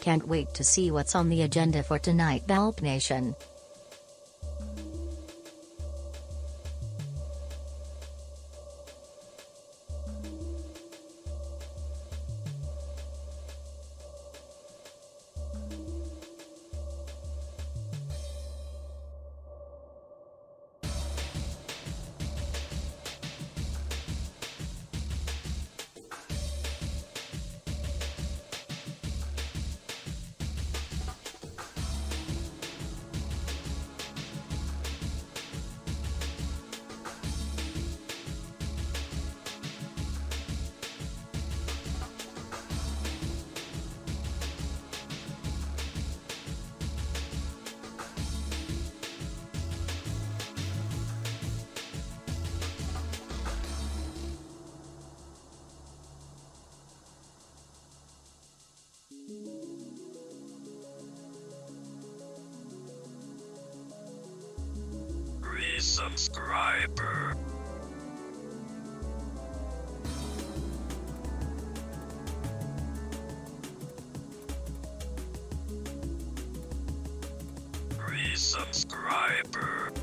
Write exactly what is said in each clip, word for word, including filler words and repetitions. Can't wait to see what's on the agenda for tonight, Baaulp Nation. Subscriber. Resubscriber.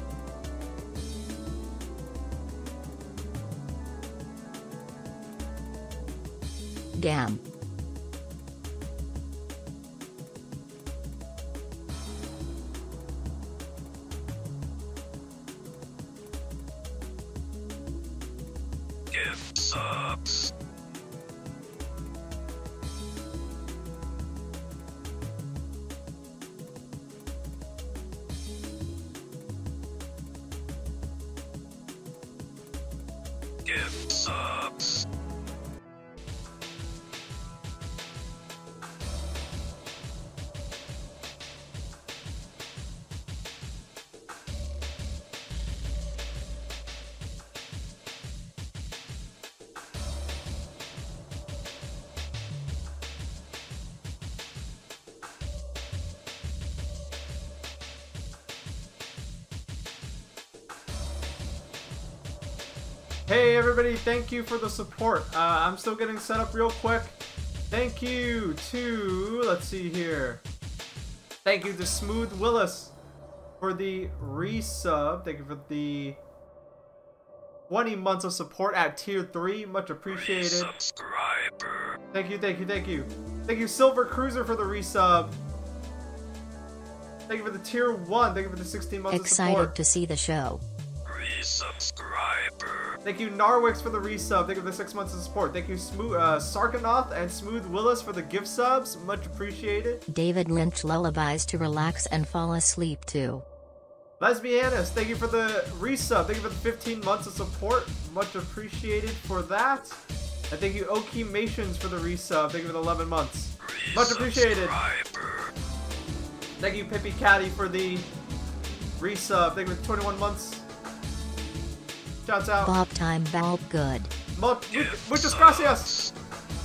Gam. Hey everybody, thank you for the support. Uh, I'm still getting set up real quick. Thank you to, let's see here. Thank you to Smooth Willis for the resub. Thank you for the twenty months of support at tier three. Much appreciated. Subscriber. Thank you, thank you, thank you. Thank you Silver Cruiser for the resub. Thank you for the tier one. Thank you for the sixteen months Excited of support. Excited to see the show. Resubscriber. Thank you Narwix for the resub. Thank you for the six months of support. Thank you Smooth uh, Sarkanoth and Smooth Willis for the gift subs. Much appreciated. David Lynch lullabies to relax and fall asleep to. Lesbianis, thank you for the resub. Thank you for the fifteen months of support. Much appreciated for that. And thank you Okimations for the resub. Thank you for the eleven months. Much appreciated. Thank you PippiCaddy for the resub. Thank you for the twenty-one months. Shouts out. Bob time, Bob good. Mul yes, muchas gracias.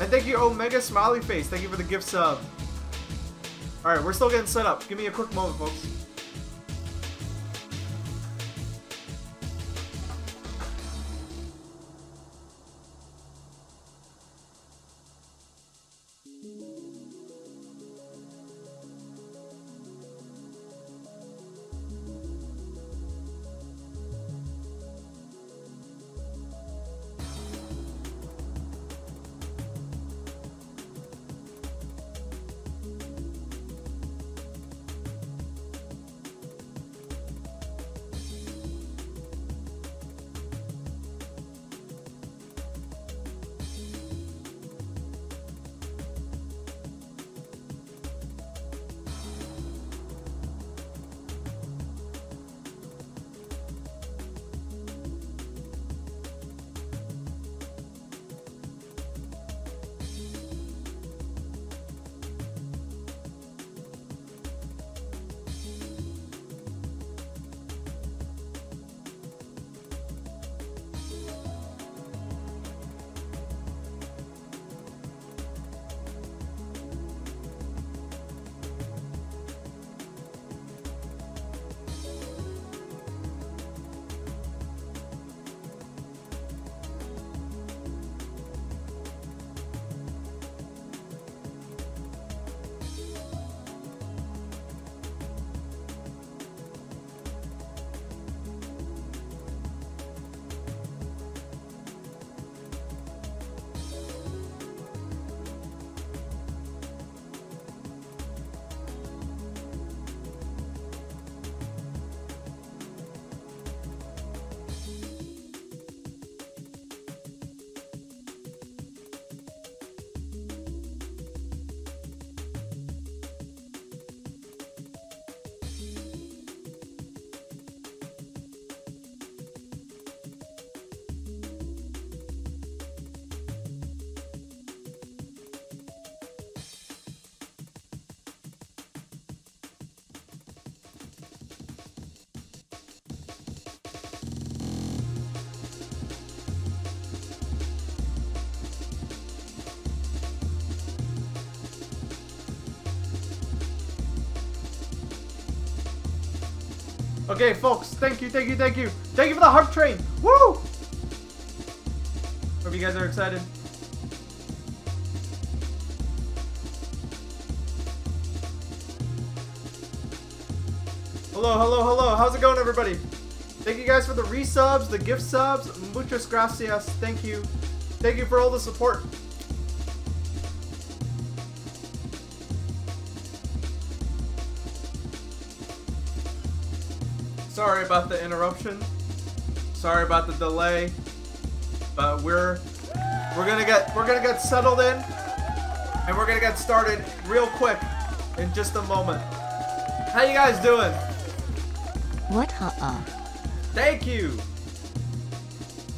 And thank you, Omega Smiley Face. Thank you for the gift sub. Alright, we're still getting set up. Give me a quick moment, folks. Okay, folks, thank you, thank you, thank you. Thank you for the Harp Train. Woo! Hope you guys are excited. Hello, hello, hello. How's it going, everybody? Thank you guys for the resubs, the gift subs. Muchas gracias. Thank you. Thank you for all the support. Sorry about the interruption. Sorry about the delay. But we're we're gonna get we're gonna get settled in, and we're gonna get started real quick in just a moment. How you guys doing? What ha-uh. Thank you.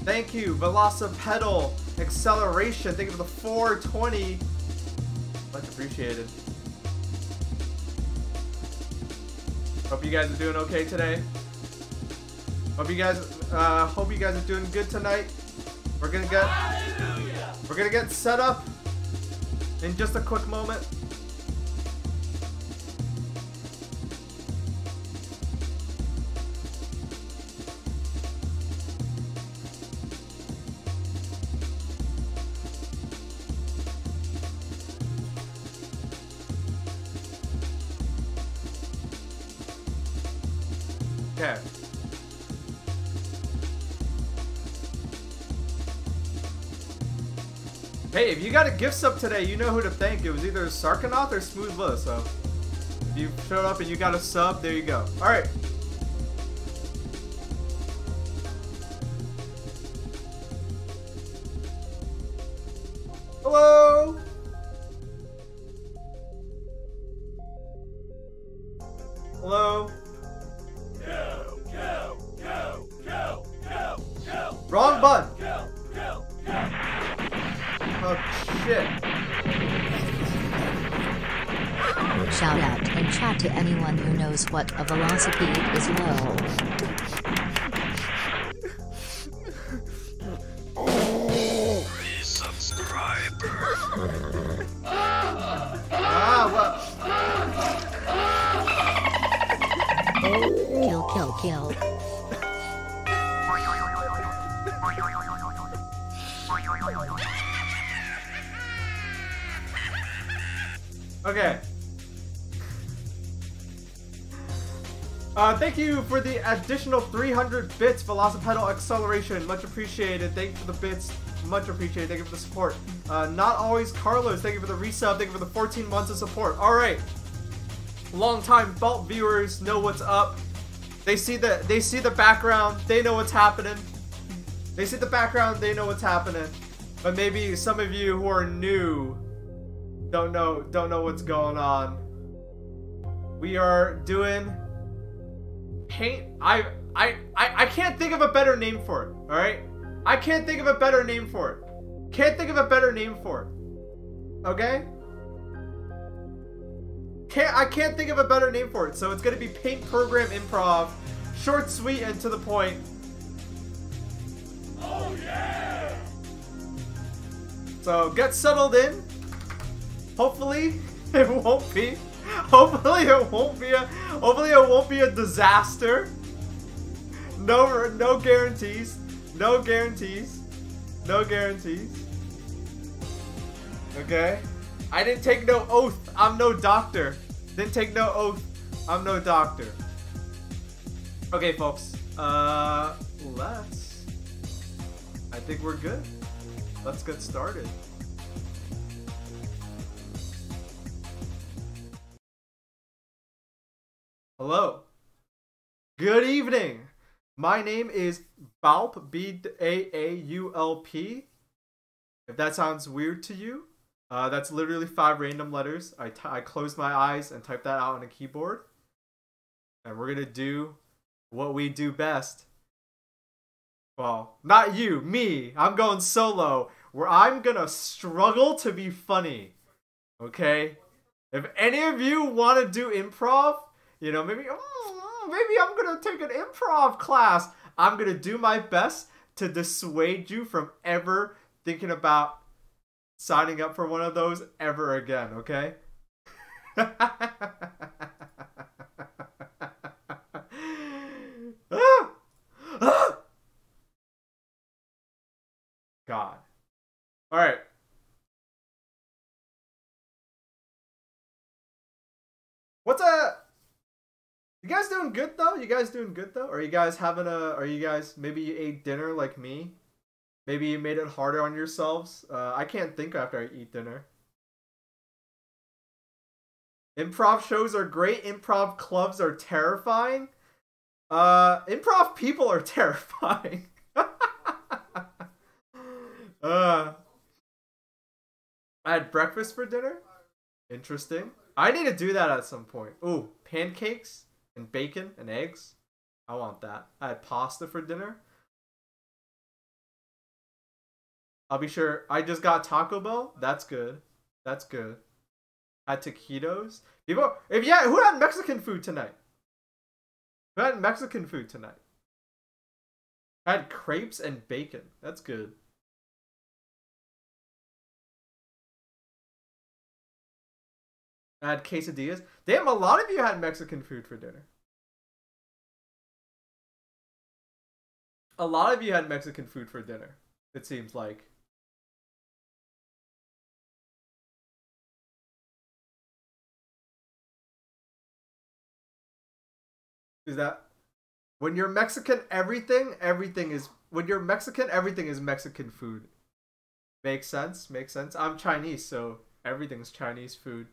Thank you, Velocipedal Acceleration. Thank you for the four twenty. Much appreciated. Hope you guys are doing okay today. Hope you guys, uh, hope you guys are doing good tonight. We're gonna get, Hallelujah. We're gonna get set up in just a quick moment. Okay. Hey, if you got a gift sub today, you know who to thank. It was either Sarkanoth or Smooth Willis. So if you showed up and you got a sub, there you go. All right. Hello. Hello. Go, go, go, go, go, go. Wrong button. Go, go, go. Oh, shit. Shout out and chat to anyone who knows what a velocipede is, lol. Oh, resubscriber. Ah, what? Kill, kill, kill. Okay. Uh, thank you for the additional three hundred bits, Velocipedal Acceleration. Much appreciated. Thank you for the bits. Much appreciated. Thank you for the support. Uh, not always Carlos. Thank you for the resub. Thank you for the fourteen months of support. All right. Long-time Baaulp viewers know what's up. They see the they see the background. They know what's happening. They see the background. They know what's happening. But maybe some of you who are new don't know don't know what's going on. We are doing paint. I I I I can't think of a better name for it. All right. I can't think of a better name for it. Can't think of a better name for it. Okay. Can't, I can't think of a better name for it, so it's gonna be Paint Program Improv, short, sweet, and to the point. Oh yeah! So get settled in. Hopefully it won't be. Hopefully it won't be a. Hopefully it won't be a disaster. No, no guarantees. No guarantees. No guarantees. Okay. I didn't take no oath. I'm no doctor. Didn't take no oath. I'm no doctor. Okay, folks. Uh, let's. I think we're good. Let's get started. Hello. Good evening. My name is Baaulp, B A A U L P. If that sounds weird to you. Uh, that's literally five random letters. I, t I closed my eyes and typed that out on a keyboard. And we're going to do what we do best. Well, not you, me. I'm going solo. Where I'm going to struggle to be funny. Okay? If any of you want to do improv, you know, maybe, oh, maybe I'm going to take an improv class. I'm going to do my best to dissuade you from ever thinking about signing up for one of those ever again, okay? What's up? You guys doing good though? You guys doing good though? Are you guys having a? Are you guys maybe you ate dinner like me? Maybe you made it harder on yourselves. Uh, I can't think after I eat dinner. Improv shows are great. Improv clubs are terrifying. Uh, improv people are terrifying. uh, I had breakfast for dinner. Interesting. I need to do that at some point. Ooh, pancakes and bacon and eggs. I want that. I had pasta for dinner. I'll be sure. I just got Taco Bell. That's good. That's good. I had taquitos. People, if yeah, who had Mexican food tonight? Who had Mexican food tonight? I had crepes and bacon. That's good. I had quesadillas. Damn, a lot of you had Mexican food for dinner. A lot of you had Mexican food for dinner, it seems like. Is that when you're Mexican, everything, everything is, when you're Mexican, everything is Mexican food. Makes sense. Makes sense. I'm Chinese, so everything's Chinese food.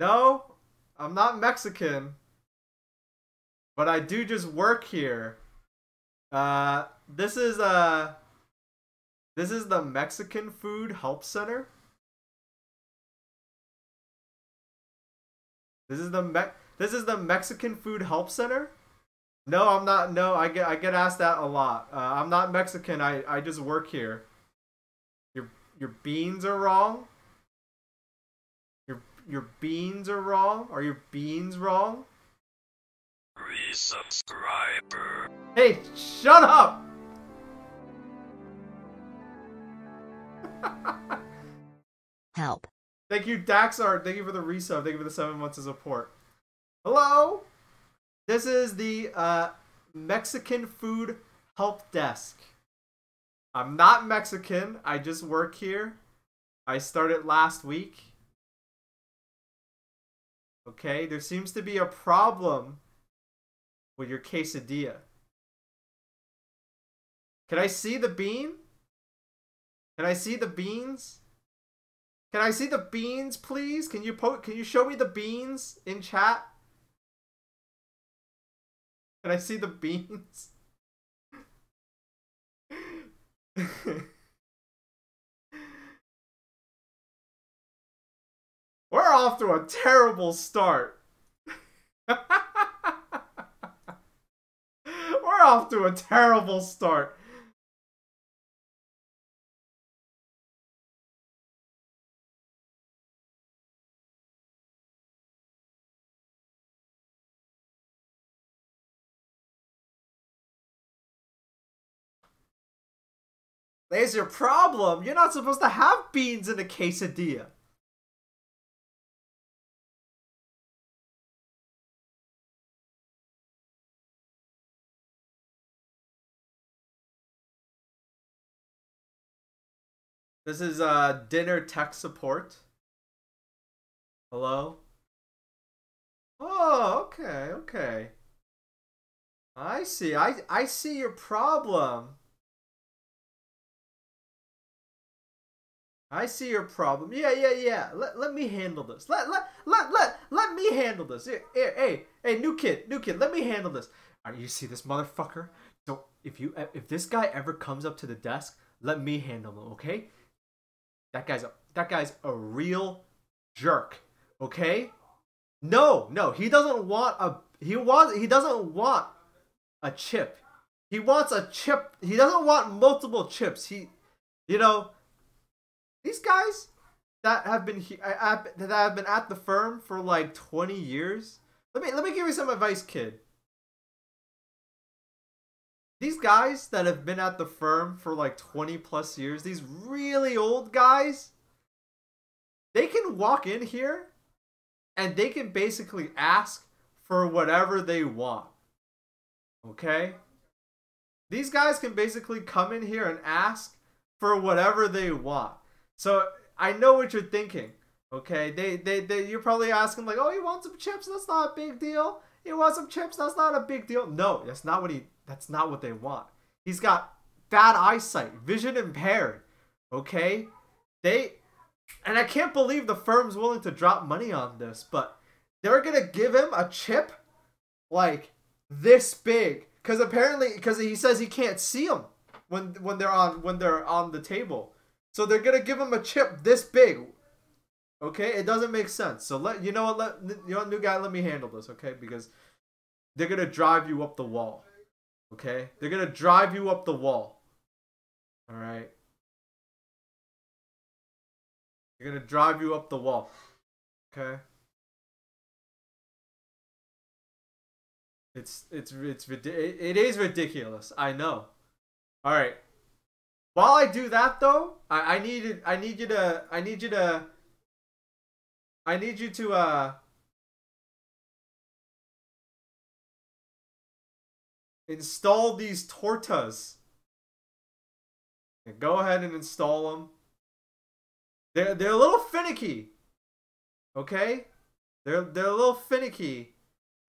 No, I'm not Mexican, but I do just work here. Uh, this is uh, this is the Mexican Food Help Center. This is the Me this is the Mexican Food Help Center. No, I'm not. No, I get I get asked that a lot. Uh, I'm not Mexican. I I just work here. Your your beans are wrong. Your beans are wrong? Are your beans wrong? Resubscriber. Hey, shut up! Help. Thank you, DaxArt. Thank you for the resub. Thank you for the seven months of support. Hello? This is the uh, Mexican Food Help Desk. I'm not Mexican. I just work here. I started last week. Okay, there seems to be a problem with your quesadilla. Can I see the bean? Can I see the beans? Can I see the beans, please? Can you po can you show me the beans in chat? Can I see the beans? We're off to a terrible start. We're off to a terrible start. There's your problem. You're not supposed to have beans in a quesadilla. This is uh, dinner tech support. Hello? Oh, okay, okay. I see. I, I see your problem. I see your problem. Yeah, yeah, yeah. Let, let me handle this. Let, let, let, let, let me handle this. Hey, hey, hey, new kid, new kid, let me handle this. All right, you see this motherfucker? So if, you, if this guy ever comes up to the desk, let me handle him, okay? That guy's a, that guy's a real jerk, okay? No, no, he doesn't want a he wants he doesn't want a chip. He wants a chip. He doesn't want multiple chips. He, you know, these guys that have been that have been at the firm for like twenty years. Let me let me give you some advice, kid. These guys that have been at the firm for like twenty plus years, these really old guys, They can walk in here and they can basically ask for whatever they want. Okay? These guys can basically come in here and ask for whatever they want. So I know what you're thinking. Okay, they, they, they, you're probably asking like, oh, you want some chips? That's not a big deal. You want some chips? That's not a big deal. No, that's not what he, that's not what they want. He's got bad eyesight, vision impaired. Okay, they, and I can't believe the firm's willing to drop money on this, but they're going to give him a chip like this big. Cause apparently, cause he says he can't see them when, when they're on, when they're on the table. So they're going to give him a chip this big. Okay, it doesn't make sense. So let you know what, let you know, new guy, let me handle this, okay? Because they're gonna drive you up the wall. Okay, they're gonna drive you up the wall. All right, they're gonna drive you up the wall. Okay, it's it's it's it is ridiculous. I know. All right. While I do that though, I I need I need you to I need you to. I need you to, uh, install these tortas. And go ahead and install them. They're, they're a little finicky. Okay? They're, they're a little finicky.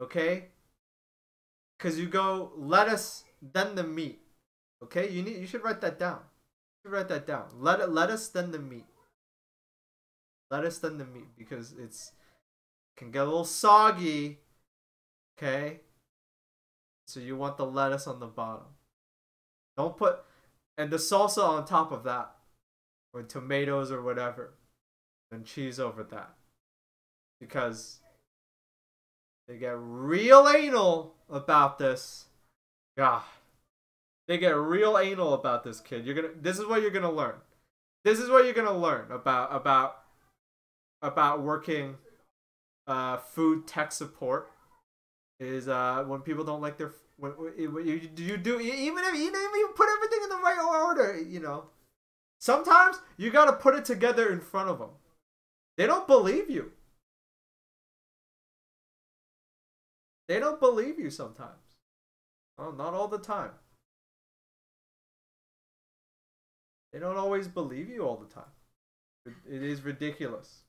Okay? Because you go lettuce, then the meat. Okay? You need, you should write that down. You should write that down. Let, lettuce, then the meat. Lettuce than the meat because it's can get a little soggy. Okay, so you want the lettuce on the bottom. Don't put and the salsa on top of that, or tomatoes or whatever, and cheese over that because they get real anal about this. God, they get real anal about this kid. You're gonna. This is what you're gonna learn. This is what you're gonna learn about about. about working uh, food tech support is uh, when people don't like their when, when you, you do even if you didn't even put everything in the right order, you know, sometimes you gotta put it together in front of them. They don't believe you. They don't believe you sometimes. Well, not all the time. They don't always believe you all the time. It is ridiculous.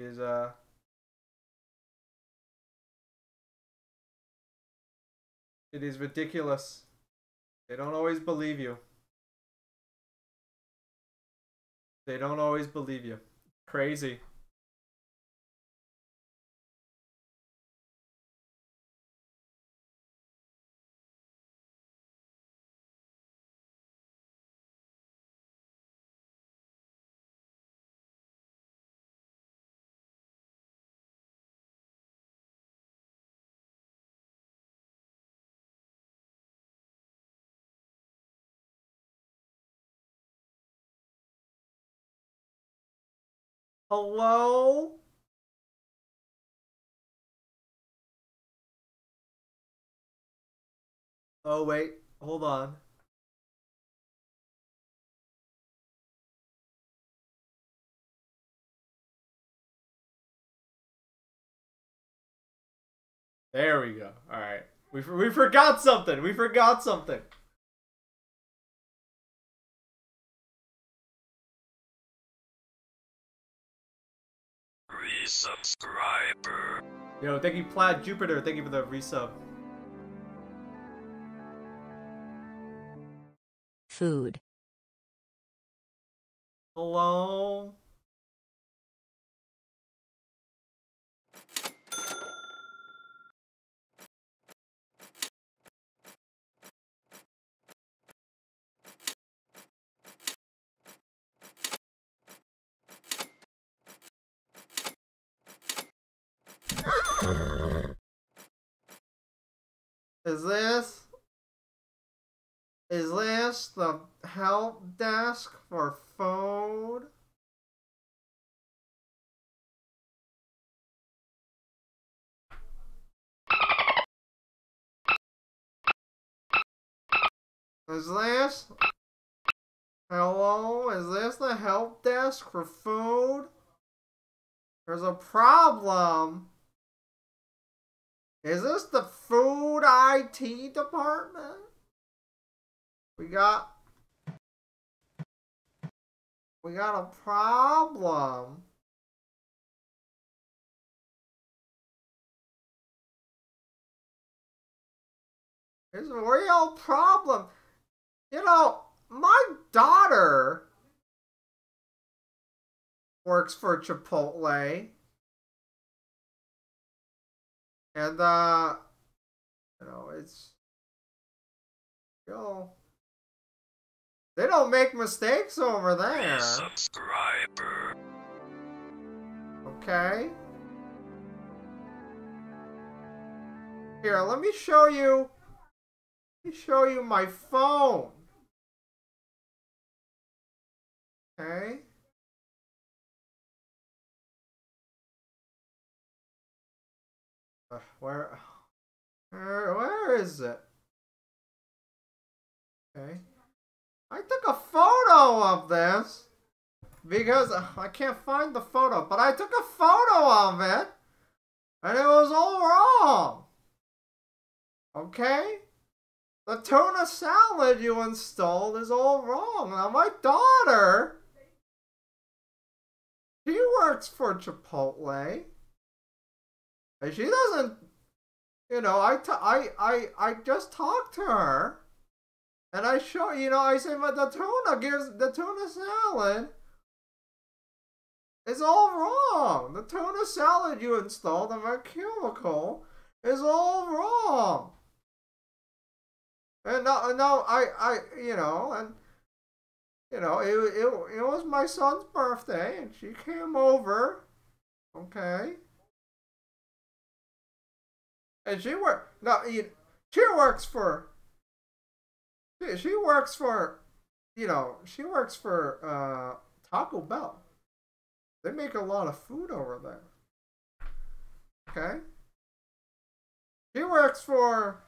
Is uh it is ridiculous. They don't always believe you. They don't always believe you. Crazy. Hello? Oh, wait. Hold on. There we go. All right. We, we forgot something. We forgot something. Subscriber. Yo, thank you, Plaid Jupiter. Thank you for the resub. Food. Hello. Is this, is this the help desk for food? Is this... Hello? Is this the help desk for food? There's a problem. Is this the food I T department? We got... We got a problem. It's a real problem. You know, my daughter works for Chipotle. And, uh, you know, it's, you know, they don't make mistakes over there. Subscriber. Okay. Here, let me show you. Let me show you my phone. Okay. Uh, where, where, where is it? Okay. I took a photo of this because uh, I can't find the photo, but I took a photo of it and it was all wrong. Okay? The tuna salad you installed is all wrong. Now my daughter, she works for Chipotle. And she doesn't, you know, I, t I, I, I just talked to her. And I show, you know, I say, but the tuna gives, the tuna salad is all wrong. The tuna salad you installed in my cubicle is all wrong. And no, no, I, I, you know, and, you know, it, it, it was my son's birthday and she came over, okay? And she work, no, you, she works for, she works for, you know, she works for uh, Taco Bell. They make a lot of food over there. Okay? She works for,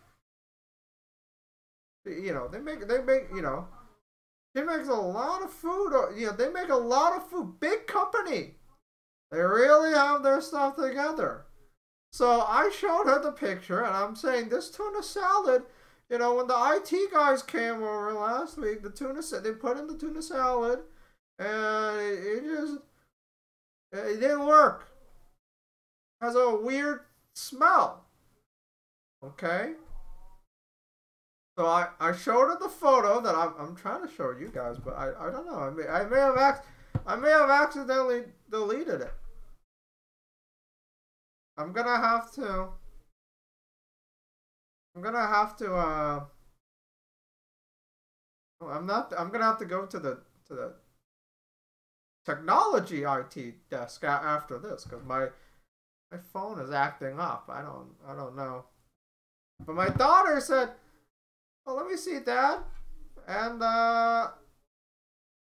you know, they make, they make, you know, she makes a lot of food, you know, they make a lot of food. Big company. They really have their stuff together. So I showed her the picture and I'm saying this tuna salad, you know, when the I T guys came over last week, the tuna salad, they put in the tuna salad, and it, it just, it didn't work. It has a weird smell. Okay? So I, I showed her the photo that I'm, I'm trying to show you guys, but I, I don't know. I may, I may have ac I may have accidentally deleted it. I'm gonna have to... I'm gonna have to, uh, I'm not, I'm gonna have to go to the, to the technology I T desk after this, because my, my phone is acting up. I don't, I don't know. But my daughter said, well, let me see, Dad. And, uh,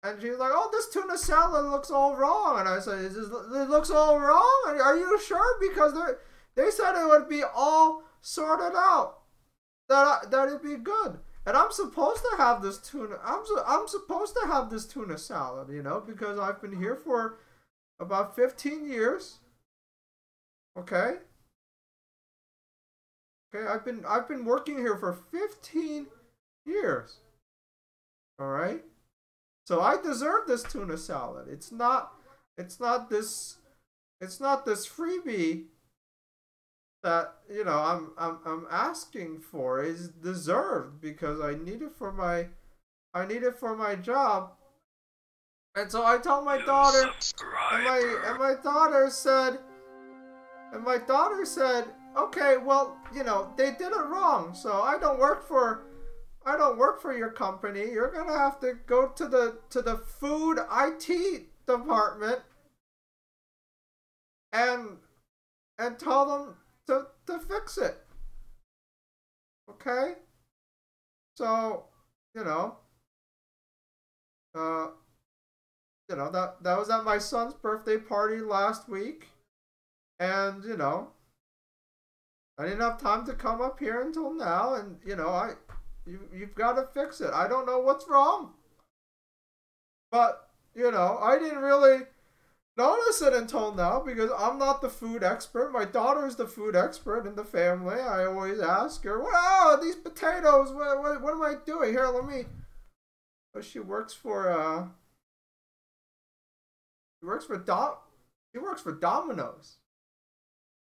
and she's like, oh, this tuna salad looks all wrong. And I said, is this, it looks all wrong? Are you sure? Because they, they said it would be all sorted out. That that it'd be good, and I'm supposed to have this tuna. I'm I'm supposed to have this tuna salad, you know, because I've been here for about fifteen years. Okay. Okay, I've been I've been working here for fifteen years. All right, so I deserve this tuna salad. It's not it's not this it's not this freebie that, you know, I'm I'm I'm asking for is deserved, because I need it for my I need it for my job. And so I told my daughter, and my and my daughter said and my daughter said, okay, well, you know, they did it wrong, so I don't work for I don't work for your company. You're gonna have to go to the to the food I T department and and tell them To, to fix it. Okay? So, you know, uh, you know, that, that was at my son's birthday party last week. And, you know, I didn't have time to come up here until now. And, you know, I, You, you've got to fix it. I don't know what's wrong. But, you know, I didn't really notice it until now because I'm not the food expert. My daughter's the food expert in the family. I always ask her, wow, these potatoes, what, what, what am I doing? Here, let me... Oh, she works for, uh... She works for Dom... She works for Domino's.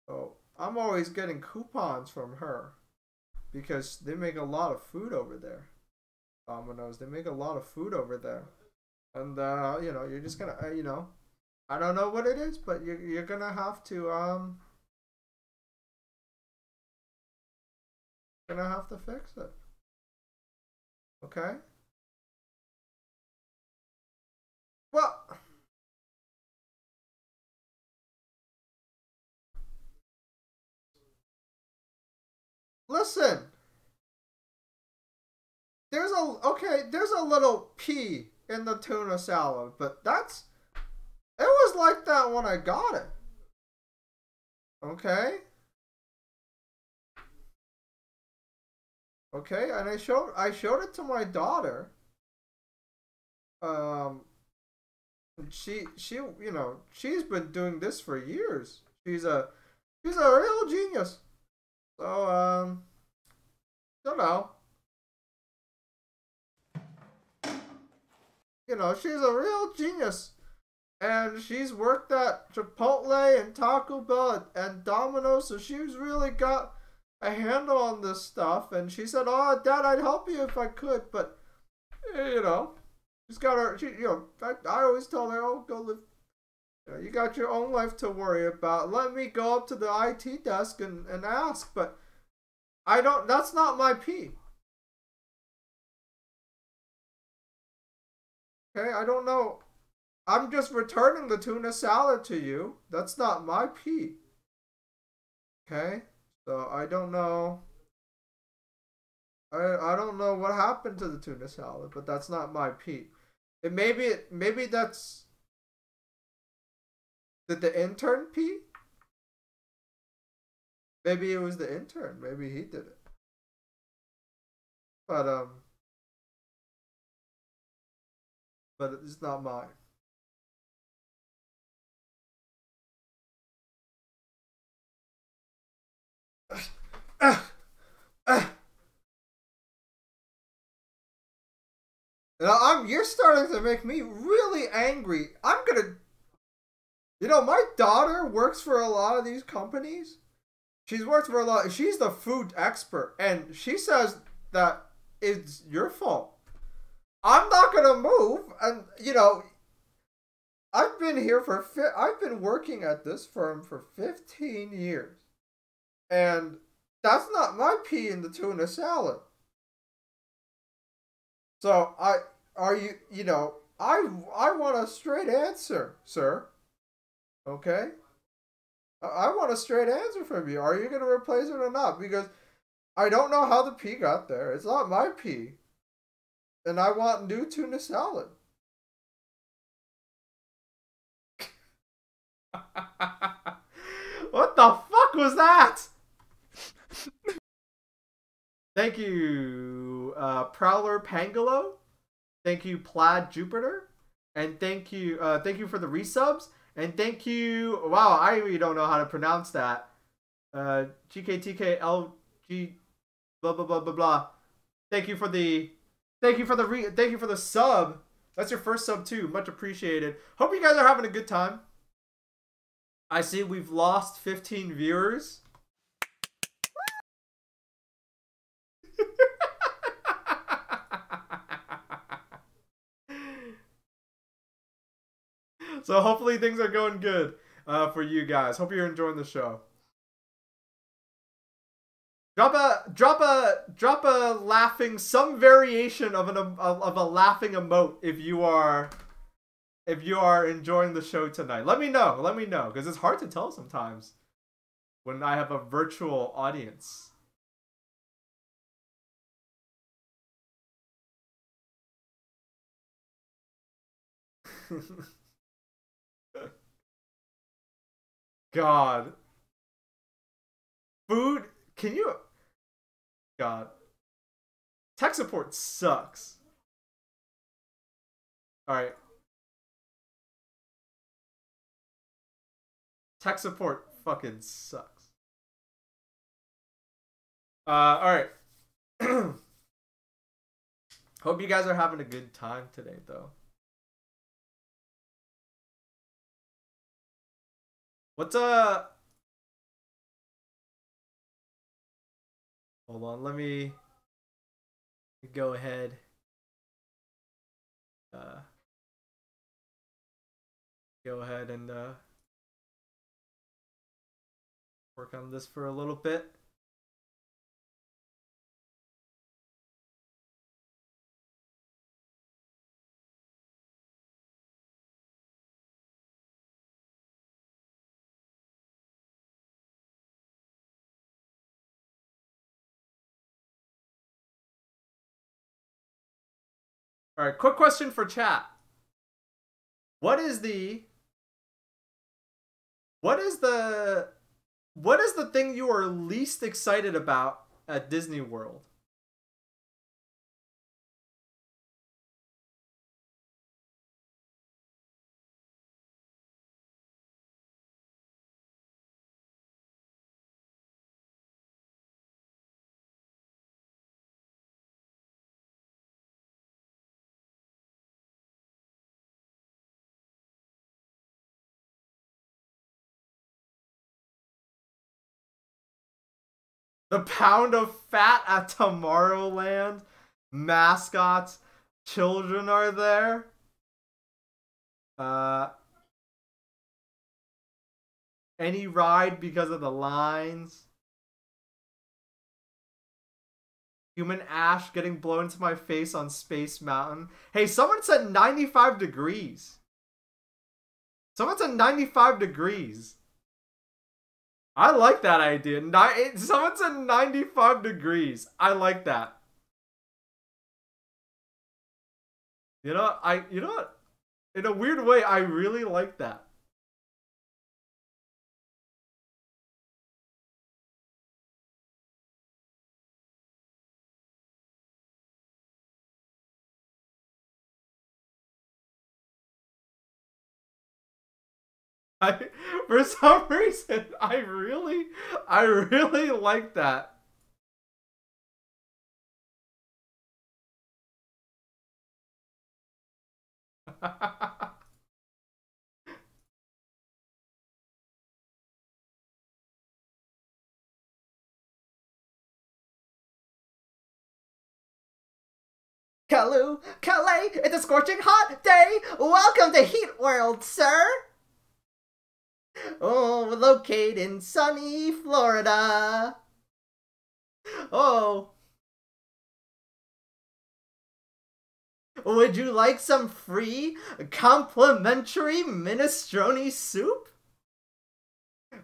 So, I'm always getting coupons from her. Because they make a lot of food over there. Domino's, they make a lot of food over there. And, uh, you know, you're just gonna, uh, you know, I don't know what it is, but you're, you're gonna have to, um, gonna have to fix it. Okay? Well, listen, there's a, okay, there's a little pea in the tuna salad, but that's, it was like that when I got it. Okay? Okay, and I showed, I showed it to my daughter. Um, she, she, you know, she's been doing this for years. She's a, she's a real genius. So, um, don't know. You know, she's a real genius. And she's worked at Chipotle and Taco Bell and Domino's, so she's really got a handle on this stuff. And she said, oh, Dad, I'd help you if I could. But, you know, she's got her, she, you know, I, I always tell her, oh, go live. You know, you got your own life to worry about. Let me go up to the I T desk and, and ask. But I don't, that's not my pee. Okay, I don't know. I'm just returning the tuna salad to you. That's not my pee. Okay, so I don't know. I I don't know what happened to the tuna salad, but that's not my pee. It maybe it maybe that's. Did the intern pee? Maybe it was the intern. Maybe he did it. But um. But it's not mine. And I'm, you're starting to make me really angry. I'm gonna, you know, my daughter works for a lot of these companies. She's worked for a lot. She's the food expert, and she says that it's your fault. I'm not gonna move, and you know, I've been here for fi- I've been working at this firm for fifteen years, and that's not my pea in the tuna salad. So I, are you, you know, I, I want a straight answer, sir. Okay, I, I want a straight answer from you. Are you gonna replace it or not? Because I don't know how the pea got there. It's not my pea. And I want new tuna salad. What the fuck was that? Thank you, uh, Prowler Pangalo. Thank you, Plaid Jupiter. And thank you, uh, thank you for the resubs. And thank you, wow, I really don't know how to pronounce that. Uh, G K T K L G, blah, blah, blah, blah, blah. Thank you for the... Thank you for the re thank you for the sub. That's your first sub too. Much appreciated. Hope you guys are having a good time. I see we've lost fifteen viewers. So hopefully things are going good uh, for you guys. Hope you're enjoying the show. Drop a drop a drop a laughing, some variation of an of, of a laughing emote if you are if you are enjoying the show tonight. Let me know, let me know, because it's hard to tell sometimes when I have a virtual audience. God, food. Can you, God, Tech support sucks. Alright. Tech support fucking sucks. Uh, alright. Hope you guys are having a good time today, though. What's uh? Hold on, let me go ahead. Uh, go ahead and uh, work on this for a little bit. All right, quick question for chat. What is the What is the What is the thing you are least excited about at Disney World? The pound of fat at Tomorrowland. Mascots. Children are there. Uh, any ride because of the lines. Human ash getting blown to my face on Space Mountain. Hey, someone said ninety-five degrees. Someone said ninety-five degrees. I like that idea. Nine, someone said ninety-five degrees. I like that. You know, I you know what? In a weird way, I really like that. I, for some reason, I really, I really like that. Calais, Calais, it's a scorching hot day. Welcome to Heat World, sir. Oh, we're located in sunny Florida. Oh. Would you like some free, complimentary minestrone soup?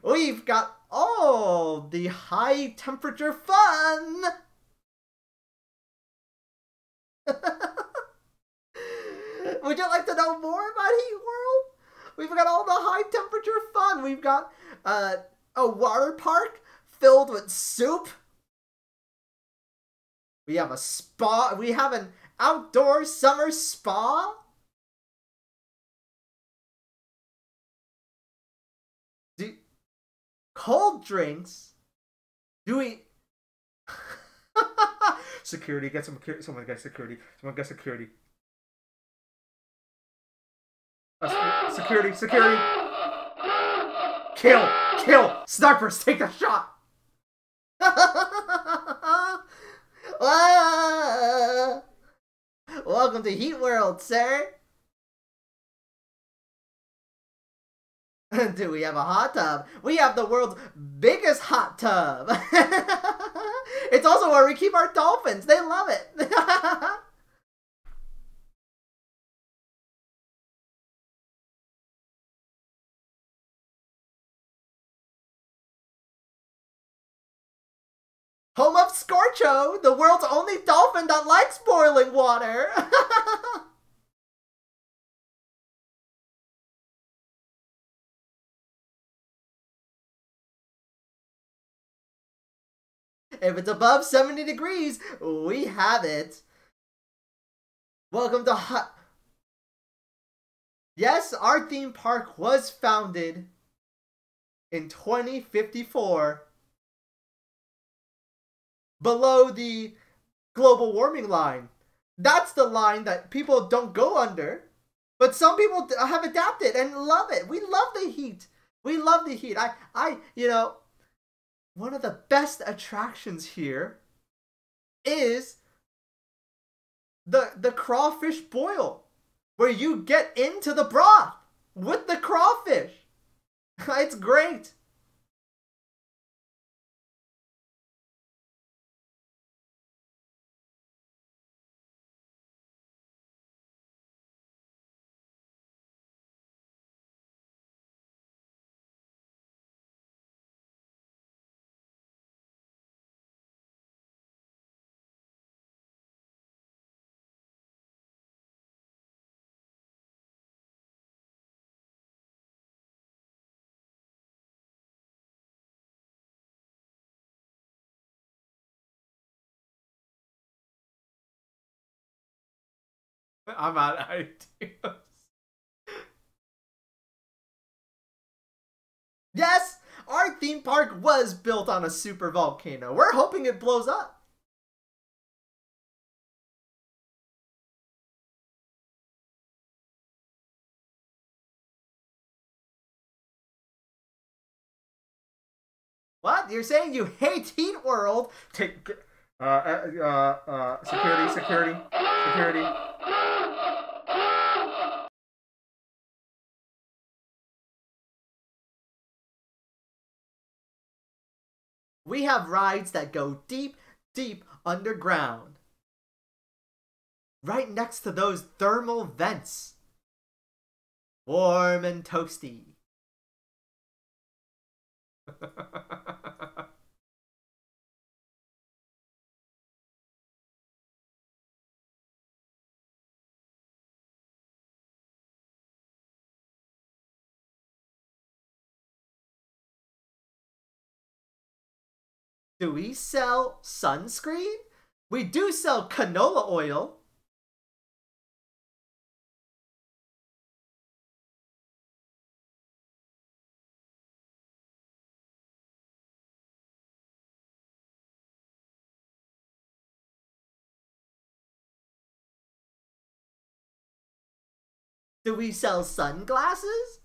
We've got all the high temperature fun. Would you like to know more about Heat World? We've got all the high-temperature fun. We've got uh, a water park filled with soup. We have a spa. We have an outdoor summer spa. Do cold drinks. Do we... security. Get some. Someone get security. Someone get security. Uh, security, security. Kill, kill. Snipers, take a shot. uh, welcome to Heat World, sir. Do we have a hot tub? We have the world's biggest hot tub. It's also where we keep our dolphins. They love it. Home of Scorcho, the world's only dolphin that likes boiling water. If it's above seventy degrees, we have it. Welcome to Hot... Yes, our theme park was founded in twenty fifty-four below the global warming line. That's the line that people don't go under, but some people have adapted and love it. We love the heat. We love the heat. I, I, you know, one of the best attractions here is the, the crawfish boil, where you get into the broth with the crawfish. It's great. I'm out of ideas. Yes, our theme park was built on a super volcano. We're hoping it blows up. What? You're saying you hate Heat World? Take uh uh uh, uh security, security, security. We have rides that go deep, deep underground. Right next to those thermal vents. Warm and toasty. Do we sell sunscreen? We do sell canola oil. Do we sell sunglasses?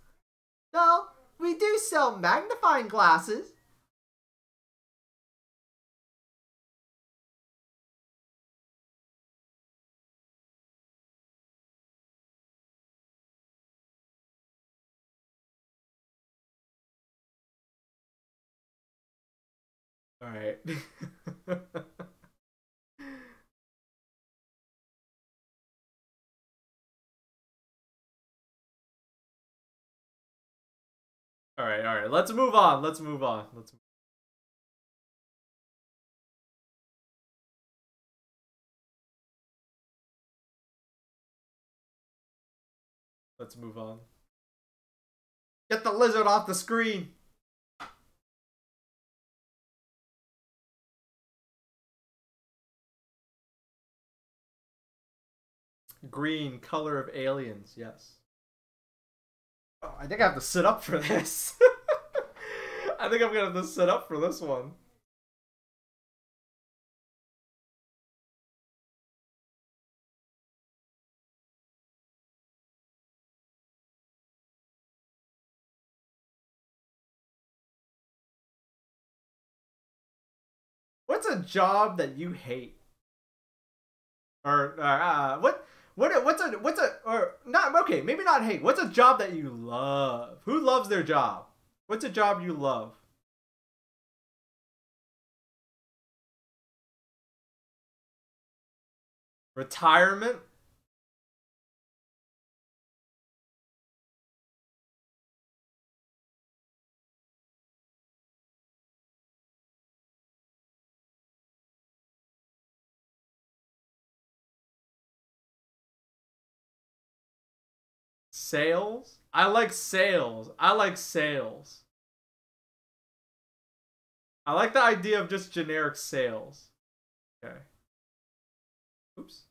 No, we do sell magnifying glasses. All right. All right, all right. Let's move on. Let's move on. Let's move on. Let's move on. Get the lizard off the screen. Green, color of aliens, yes. Oh, I think I have to sit up for this. I think I'm gonna have to sit up for this one. What's a job that you hate? Or, or uh, what? What what's a what's a or not okay maybe not hate what's a job that you love? Who loves their job? What's a job you love? Retirement? Sales? I like sales. I like sales. I like the idea of just generic sales. Okay. Oops.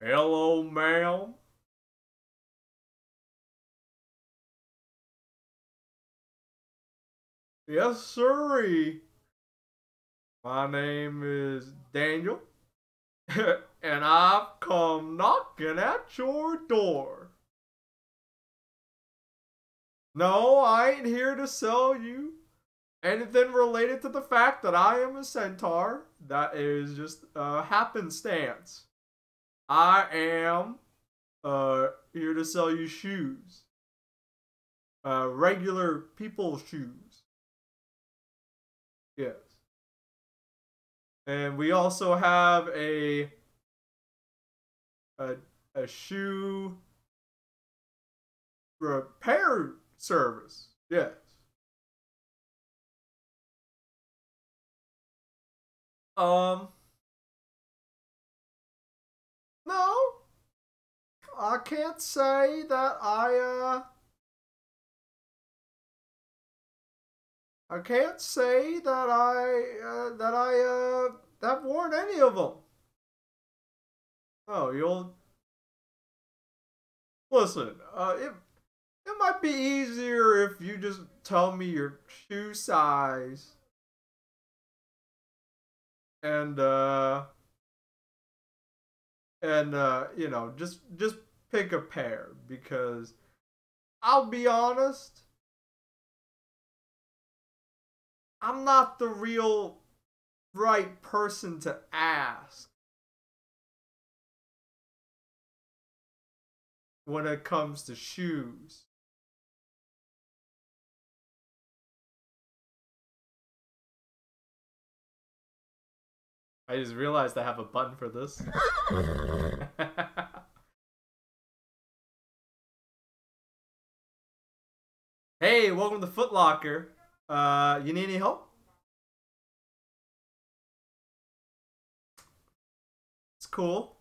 Hello, ma'am. Yes, sirree. My name is Daniel, and I've come knocking at your door. No, I ain't here to sell you anything related to the fact that I am a centaur. That is just a happenstance. I am uh, here to sell you shoes. Uh, regular people's shoes. Yes. And we also have a a, a shoe repair service. Yes. Um. No, I can't say that I, uh, I can't say that I, uh, that I, uh, that warned any of them. Oh, you'll, listen, uh, it, it might be easier if you just tell me your shoe size, and, uh, And, uh, you know, just, just pick a pair, because I'll be honest, I'm not the real right person to ask when it comes to shoes. I just realized I have a button for this. Hey, welcome to Foot Locker. Uh, you need any help? It's cool.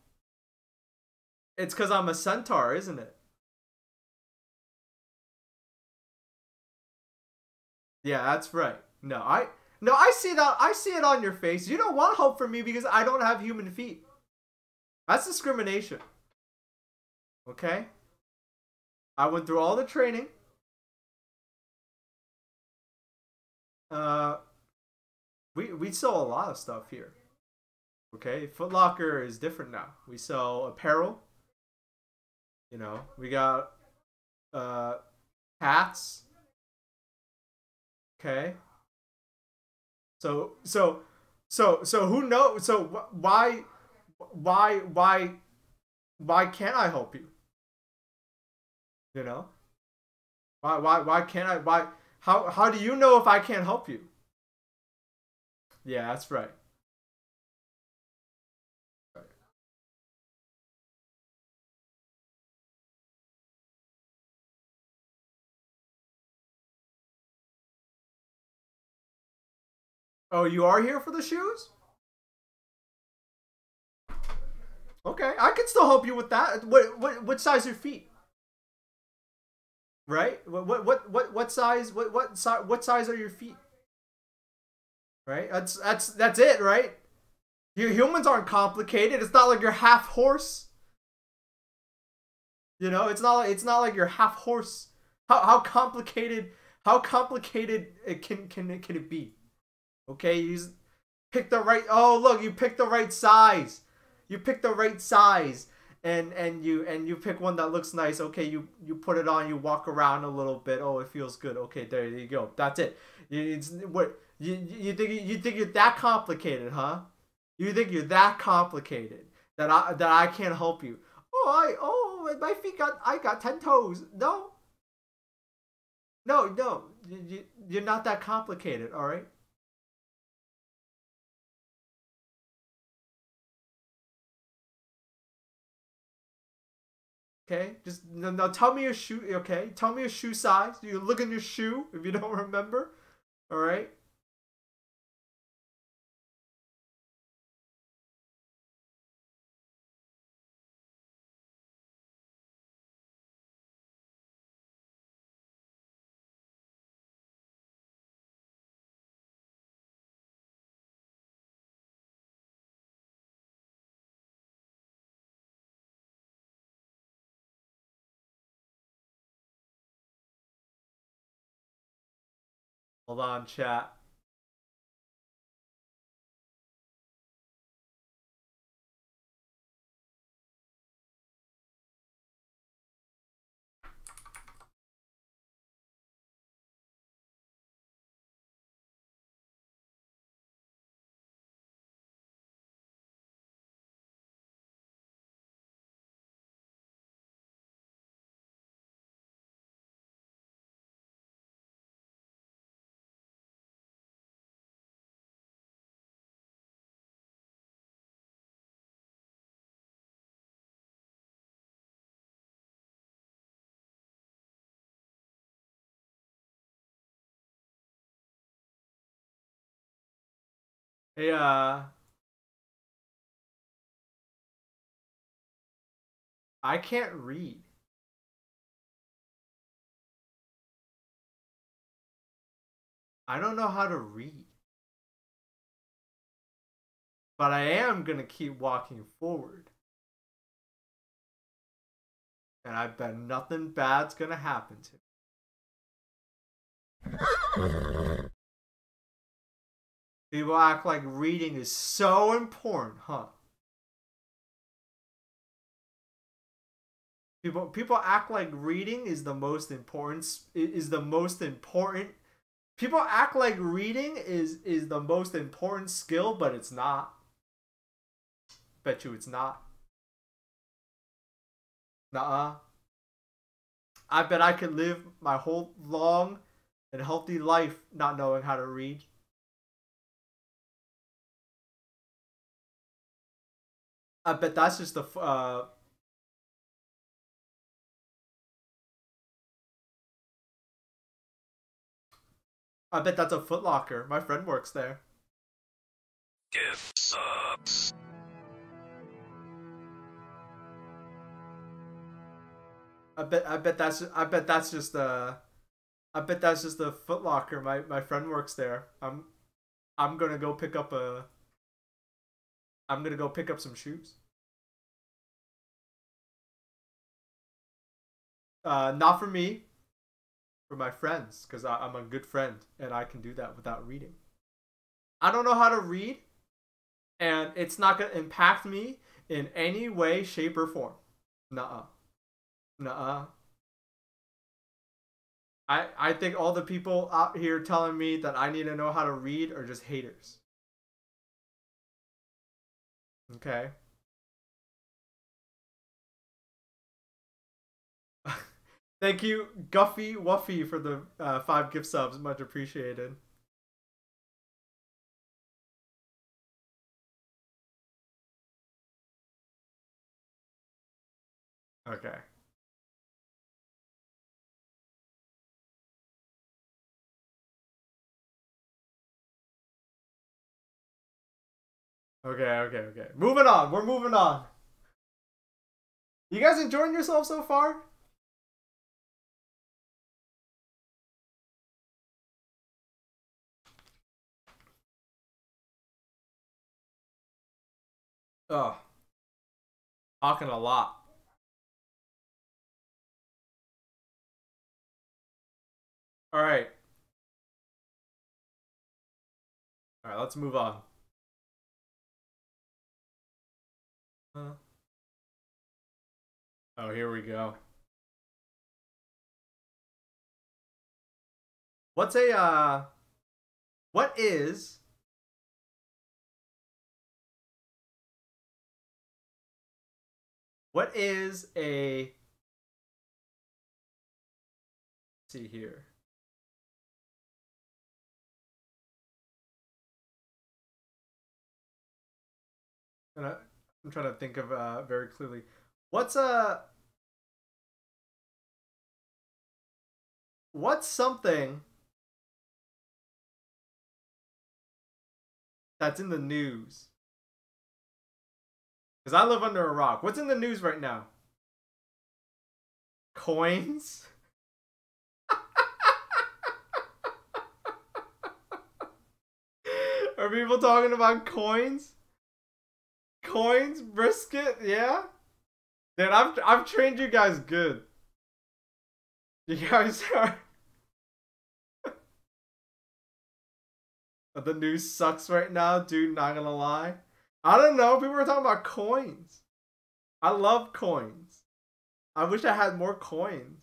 It's because I'm a centaur, isn't it? Yeah, that's right. No, I... No, I see that. I see it on your face. You don't want help from me because I don't have human feet. That's discrimination. Okay? I went through all the training. Uh, we, we sell a lot of stuff here. Okay? Foot Locker is different now. We sell apparel. You know, we got uh, hats. Okay? So, so, so, so who knows? So wh why, why, why, why can't I help you? You know, why, why, why can't I? Why, how, how do you know if I can't help you? Yeah, that's right. Right. Oh, you are here for the shoes? Okay, I can still help you with that. What what what size are your feet? Right? What what what what what size what what size what size are your feet? Right? That's that's that's it, right? You humans aren't complicated. It's not like you're half horse. You know, it's not like it's not like you're half horse. How how complicated how complicated it can can it can it be? Okay, you just pick the right, oh look, you pick the right size. You pick the right size and and you and you pick one that looks nice. Okay, you you put it on, you walk around a little bit. Oh, it feels good. Okay, there you go. That's it. It's what you you think you think you're that complicated, huh? You think you're that complicated that I that I can't help you. Oh, I oh, my feet got I got ten toes. No. No, no. You, you you're not that complicated, all right? Okay, just now tell me your shoe, okay? Tell me your shoe size. You look in your shoe if you don't remember, all right? Hold on, chat. Yeah, I can't read. I don't know how to read. But I am gonna keep walking forward. And I bet nothing bad's gonna happen to me. People act like reading is so important, huh? People people act like reading is the most important is the most important. People act like reading is is the most important skill, but it's not. Bet you it's not. Nuh-uh. I bet I could live my whole long and healthy life not knowing how to read. I bet that's just the, uh, I bet that's a Foot Locker. My friend works there. Gift subs. I bet, I bet that's, I bet that's just the, I bet that's just the Foot Locker. My, my friend works there. I'm, I'm gonna go pick up a. I'm gonna go pick up some shoes. Uh, not for me, for my friends, because I'm a good friend and I can do that without reading. I don't know how to read, and it's not gonna impact me in any way, shape, or form. Nuh-uh. Nuh-uh. I I think all the people out here telling me that I need to know how to read are just haters. Okay. Thank you, Guffy Wuffy, for the uh, five gift subs. Much appreciated. Okay. Okay, okay, okay. Moving on. We're moving on. You guys enjoying yourself so far? Oh. Talking a lot. All right. All right, let's move on. Huh. Oh, here we go. What's a uh what is what is a let's see here. And I I'm trying to think of uh, very clearly. What's a what's something that's in the news? Because I live under a rock. What's in the news right now? Coins. Are people talking about coins? Coins, brisket, yeah? Dude, I've, I've trained you guys good. You guys are... The news sucks right now, dude, not gonna lie. I don't know, people were talking about coins. I love coins. I wish I had more coins.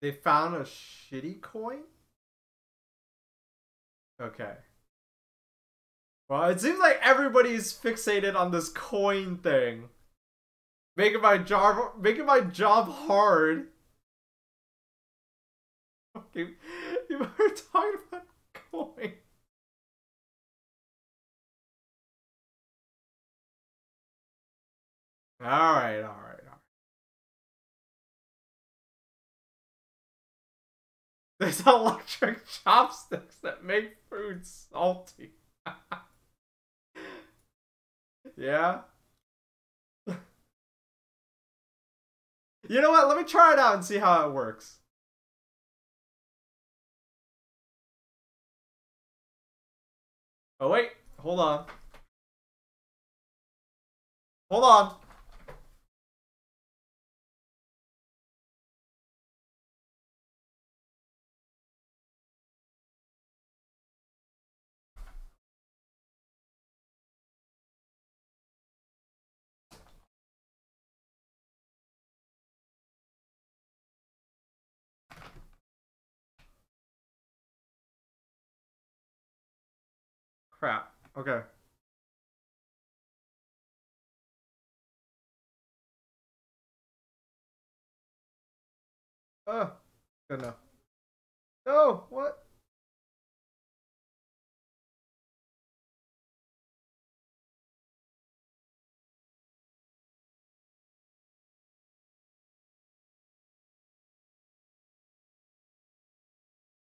They found a shitty coin? Okay. Well, it seems like everybody's fixated on this coin thing. Making my job, making my job hard. Okay, you were talking about coin. Alright, alright. There's electric chopsticks that make food salty. Yeah. You know what? Let me try it out and see how it works. Oh, wait. Hold on. Hold on. Crap. Okay. Oh, good enough. No, what?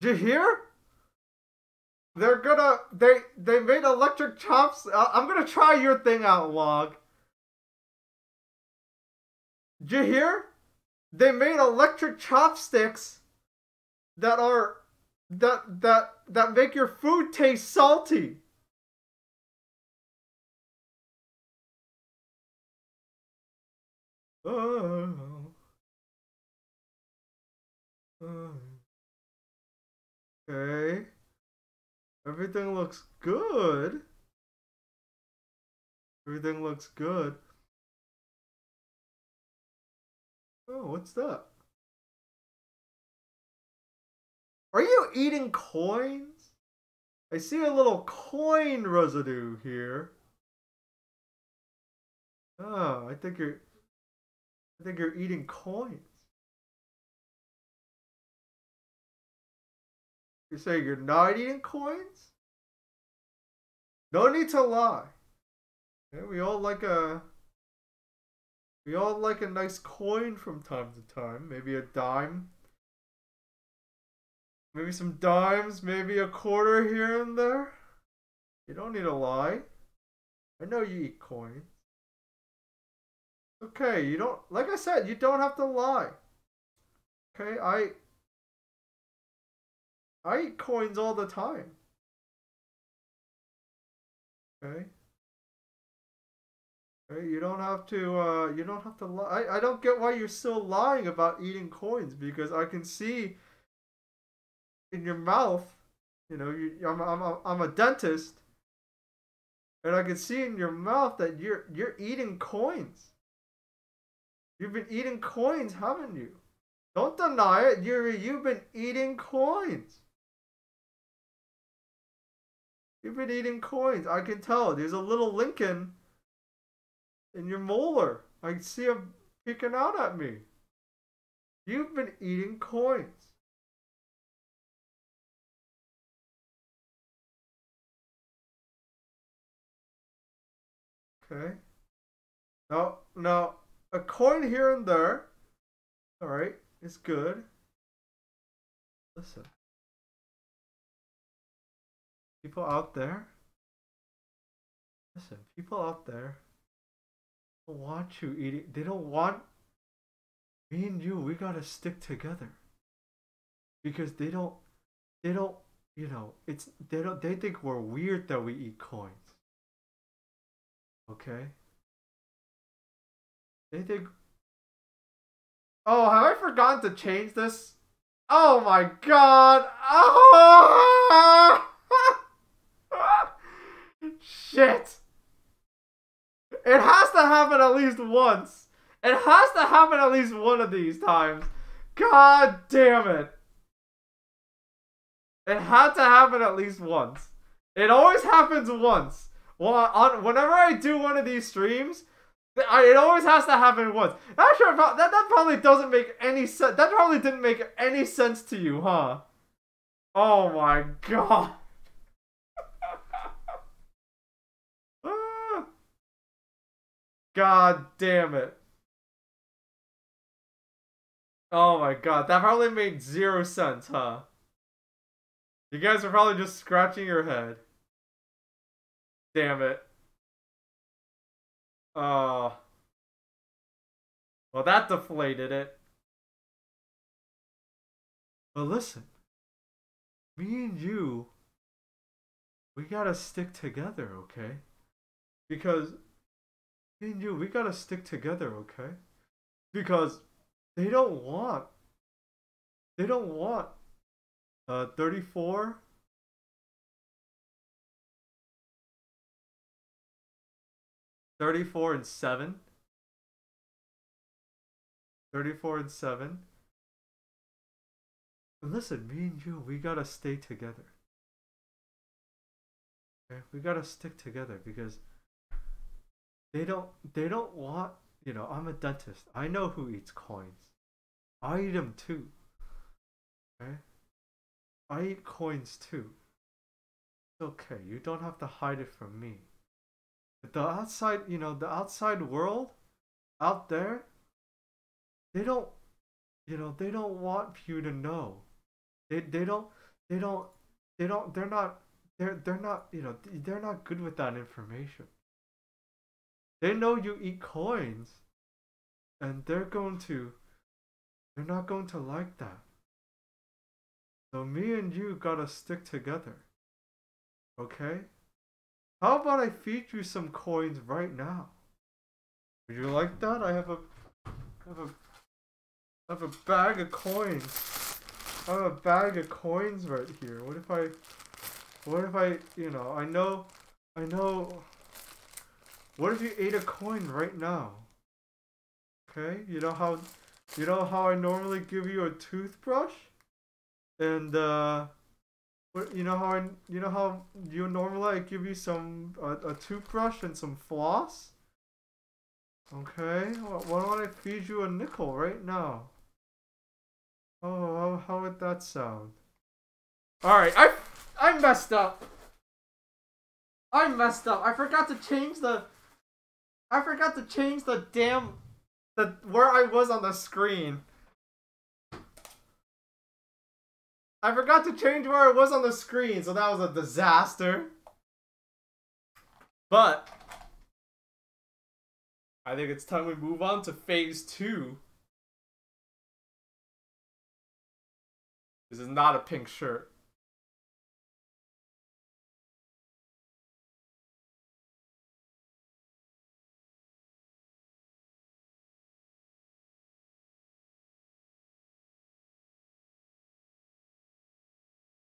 Did you hear? They're gonna, they, they made electric chops. I'm gonna try your thing out, Log. Did you hear? They made electric chopsticks that are, that, that, that make your food taste salty. Oh. Oh. Okay. Everything looks good. Everything looks good. Oh, what's that? Are you eating coins? I see a little coin residue here. Oh, I think you're I think you're eating coins. You say you're not eating coins? No need to lie. Yeah, we all like a we all like a nice coin from time to time. Maybe a dime. Maybe some dimes, maybe a quarter here and there. You don't need to lie. I know you eat coins. Okay, you don't, like I said, you don't have to lie. Okay, I I eat coins all the time. Okay. Okay, you don't have to, uh, you don't have to lie. I, I don't get why you're still lying about eating coins, because I can see in your mouth, you know, you, I'm, I'm, I'm, I'm a dentist, and I can see in your mouth that you're, you're eating coins. You've been eating coins, haven't you? Don't deny it. You're, you've been eating coins. You've been eating coins. I can tell. There's a little Lincoln in your molar. I can see him peeking out at me. You've been eating coins. Okay. Now, now, a coin here and there. All right. It's good. Listen. People out there. Listen, people out there don't want you eating. They don't want me and you. We gotta stick together because they don't. They don't. You know, it's they don't. They think we're weird that we eat coins. Okay. They think. Oh, have I forgotten to change this? Oh my god! Oh! Shit! It has to happen at least once. It has to happen at least one of these times. God damn it. It had to happen at least once. It always happens once. Well, on, whenever I do one of these streams, I, it always has to happen once. Not sure about, that, that probably doesn't make any sense. That probably didn't make any sense to you, huh? Oh my god. God damn it. Oh my god, that probably made zero sense, huh? You guys are probably just scratching your head. Damn it. Uh, well, that deflated it. But listen, me and you, we gotta stick together, okay? Because... Me and you, we gotta stick together, okay? Because they don't want, they don't want, uh, thirty-four. thirty-four and seven. thirty-four and seven. And listen, me and you, we gotta stay together. Okay? We gotta stick together because... They don't, they don't want, you know, I'm a dentist. I know who eats coins. I eat them too. Okay? I eat coins too. It's okay. You don't have to hide it from me. But the outside, you know, the outside world out there, they don't, you know, they don't want you to know. They, they don't, they don't, they don't, they're not, they're, they're not, you know, they're not good with that information. They know you eat coins, and they're going to, they're not going to like that. So me and you gotta stick together, okay? How about I feed you some coins right now? Would you like that? I have a, I have a, I have a bag of coins. I have a bag of coins right here. What if I, what if I, you know, I know, I know... What if you ate a coin right now? Okay, you know how, you know how I normally give you a toothbrush, and uh, you know how I, you know how you normally I give you some a, a toothbrush and some floss. Okay, well, why don't I feed you a nickel right now? Oh, how, how would that sound? All right, I I messed up. I messed up. I forgot to change the. I forgot to change the damn, the where I was on the screen. I forgot to change where I was on the screen, so that was a disaster. But I think it's time we move on to phase two. This is not a pink shirt.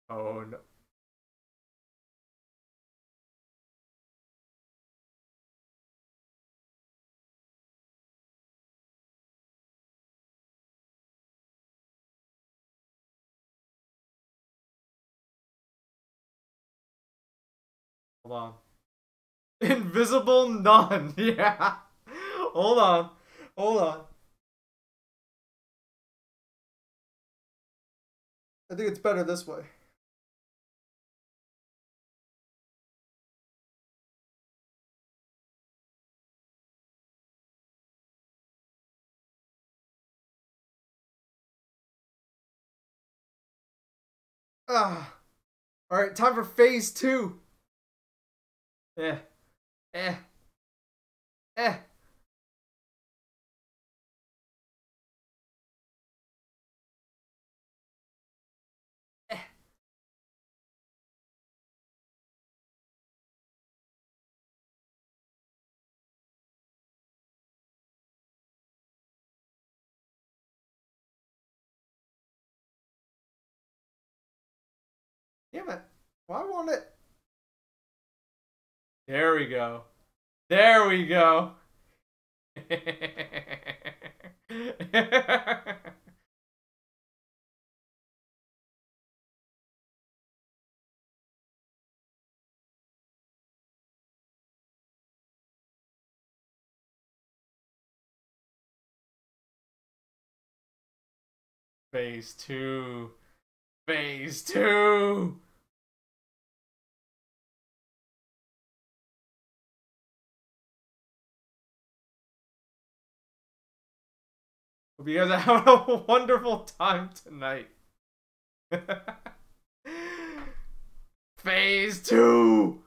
Oh no. Hold on. Invisible nun. Yeah. Hold on. Hold on. I think it's better this way. Ah, all right, time for phase two. Eh, eh, eh. Yeah, man. Well, I want it. There we go. There we go. Phase two. Phase two. Hope you guys are having a wonderful time tonight. Phase two.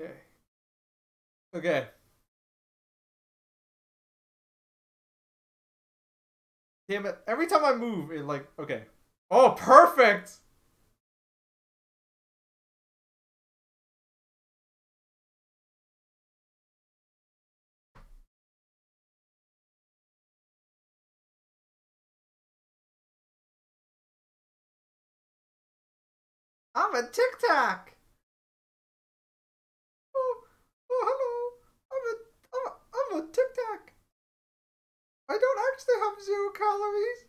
Okay. Okay. Damn it. Every time I move, it like, okay. Oh, perfect! I'm a TikTok! Oh, hello! I'm a, I'm a, I'm a Tic Tac. I don't actually have zero calories.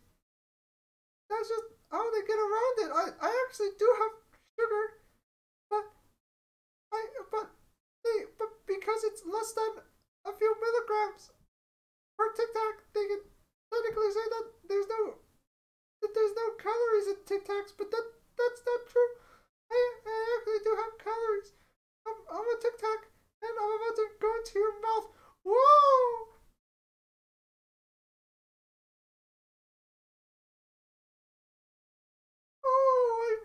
That's just how they get around it. I, I actually do have sugar, but I, but they, but because it's less than a few milligrams per Tic Tac, they can technically say that there's no, that there's no calories in Tic Tacs, but that, that's not true. I, I actually do have calories. I'm, I'm a Tic Tac. And I'm about to go into your mouth. Whoa! Oh, I'm...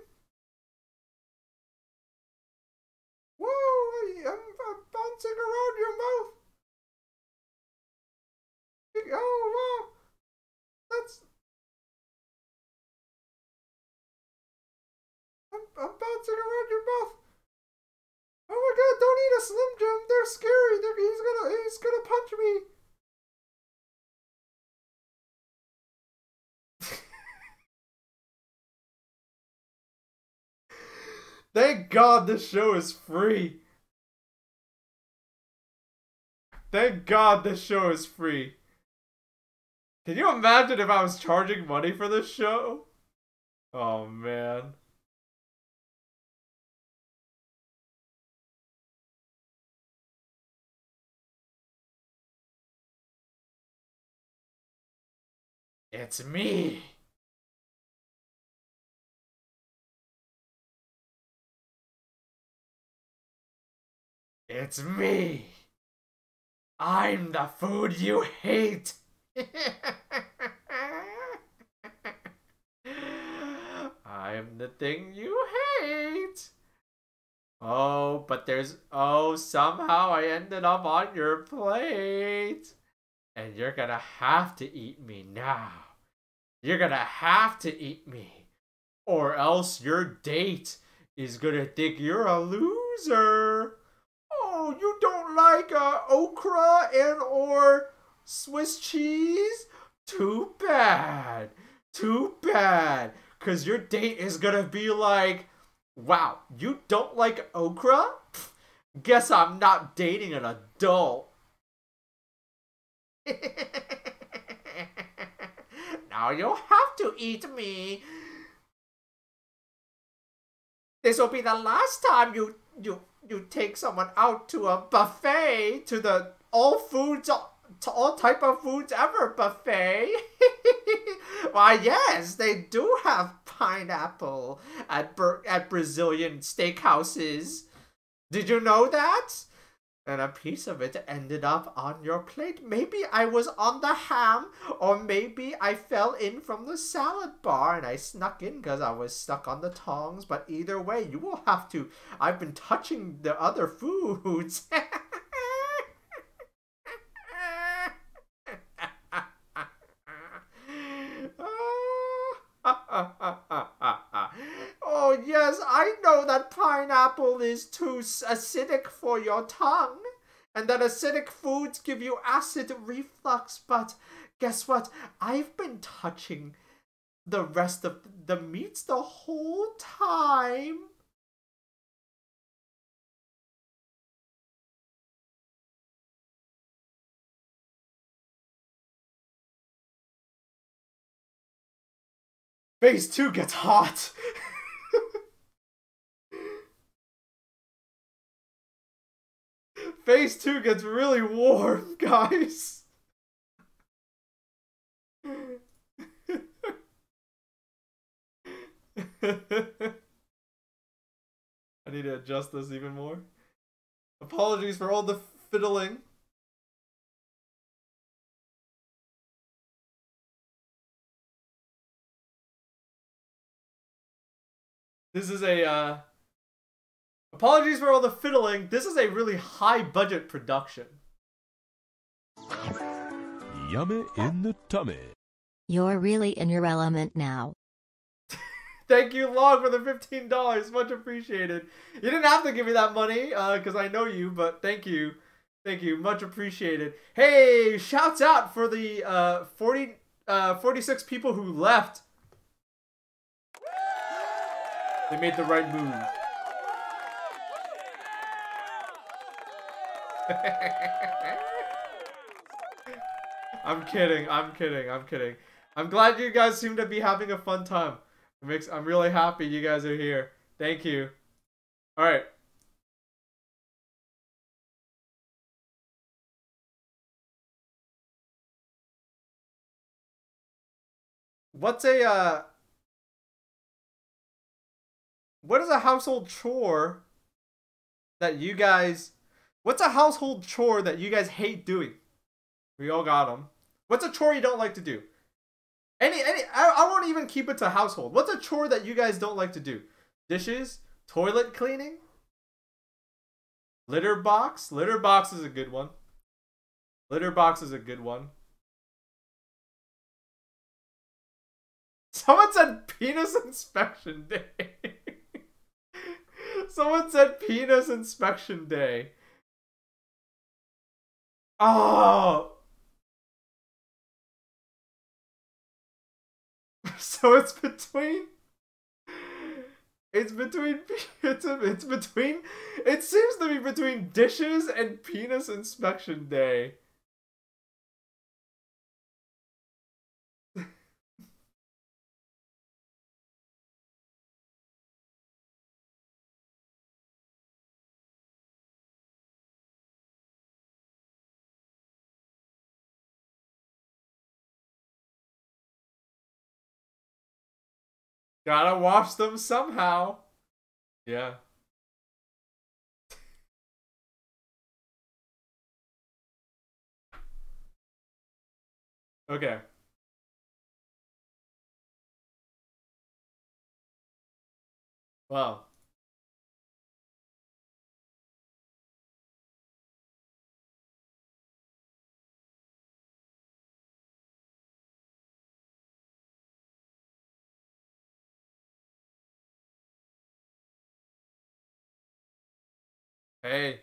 Whoa, I, I'm, I'm bouncing around your mouth. Oh, wow. That's... I'm, I'm bouncing around your mouth. Oh my god, don't eat a Slim Jim, they're scary, they're, he's gonna, he's gonna punch me. Thank god this show is free. Thank god this show is free. Can you imagine if I was charging money for this show? Oh man. It's me. It's me. I'm the food you hate. I'm the thing you hate. Oh, but there's... Oh, somehow I ended up on your plate. And you're gonna have to eat me now. You're gonna have to eat me. Or else your date is gonna think you're a loser. Oh, you don't like uh, okra and or Swiss cheese? Too bad. Too bad. Because your date is gonna be like, wow, you don't like okra? Pfft, guess I'm not dating an adult. Now you'll have to eat me. This will be the last time you you you take someone out to a buffet, to the all foods, all, to all type of foods ever buffet. Why yes, they do have pineapple at Ber at Brazilian steakhouses. Did you know that? and a piece of it ended up on your plate. Maybe I was on the ham, or maybe I fell in from the salad bar and I snuck in because I was stuck on the tongs. But either way, you will have to... I've been touching the other foods. Oh, yes, I know that pineapple is too acidic for your tongue, and that acidic foods give you acid reflux, but guess what? I've been touching the rest of the meats the whole time. Phase two gets hot. Phase two gets really warm, guys. I need to adjust this even more. Apologies for all the fiddling. This is a, uh, apologies for all the fiddling. This is a really high budget production. Yummy in the tummy. You're really in your element now. Thank you, Log, for the fifteen dollars. Much appreciated. You didn't have to give me that money, uh, because I know you, but thank you. Thank you. Much appreciated. Hey, shouts out for the, uh, forty, uh, forty-six people who left. They made the right move. I'm kidding, I'm kidding, I'm kidding. I'm glad you guys seem to be having a fun time. It makes, I'm really happy you guys are here. Thank you. Alright. What's a... Uh... What is a household chore that you guys... What's a household chore that you guys hate doing? We all got them. What's a chore you don't like to do? Any, any. I, I won't even keep it to household. What's a chore that you guys don't like to do? Dishes? Toilet cleaning? Litter box? Litter box is a good one. Litter box is a good one. Someone said penis inspection day. Someone said penis inspection day. Oh. So it's between. It's between. It's, it's between. It seems to be between dishes and penis inspection day. Gotta wash them somehow. Yeah. Okay. Wow. Hey.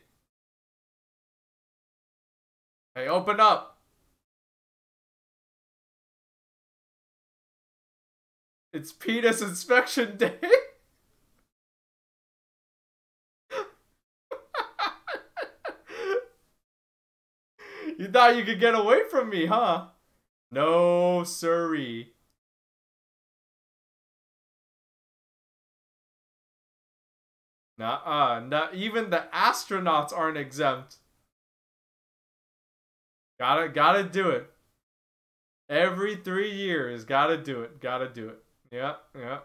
Hey, open up. It's penis inspection day. You thought you could get away from me, huh? No, sorry. Nuh-uh. Nuh even the astronauts aren't exempt. Gotta, gotta do it. Every three years, gotta do it. Gotta do it. Yeah, yeah.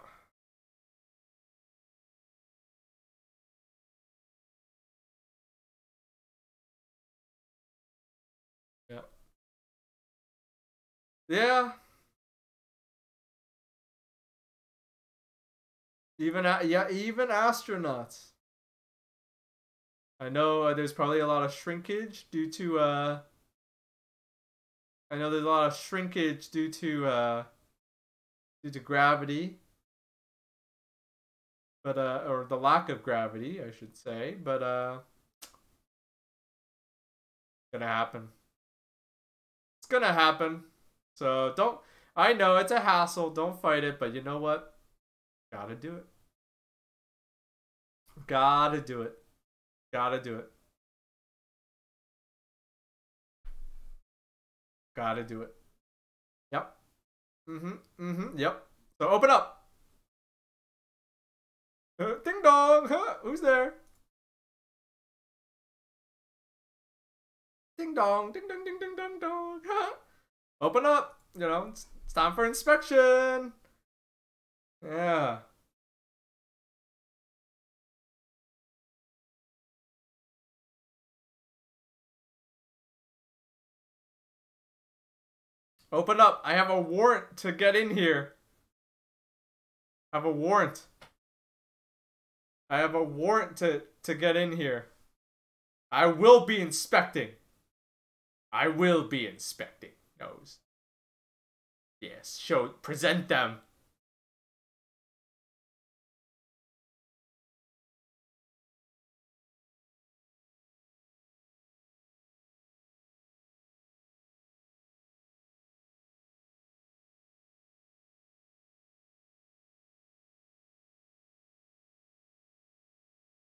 Yeah. Even yeah, even astronauts. I know uh, there's probably a lot of shrinkage due to. Uh, I know there's a lot of shrinkage due to uh, due to gravity, but uh, or the lack of gravity, I should say. But uh, it's gonna happen. It's gonna happen. So don't. I know it's a hassle. Don't fight it. But you know what? Gotta do it. Gotta do it. Gotta do it. Gotta do it. Yep. Mm-hmm. Mm-hmm. Yep. So open up. Uh, ding dong. Huh? Who's there? Ding dong. Ding dong. Ding ding dong dong. Huh? Open up. You know, it's, it's time for inspection. Yeah. Open up. I have a warrant to get in here. I have a warrant. I have a warrant to, to get in here. I will be inspecting. I will be inspecting. Nose. Yes, show, present them.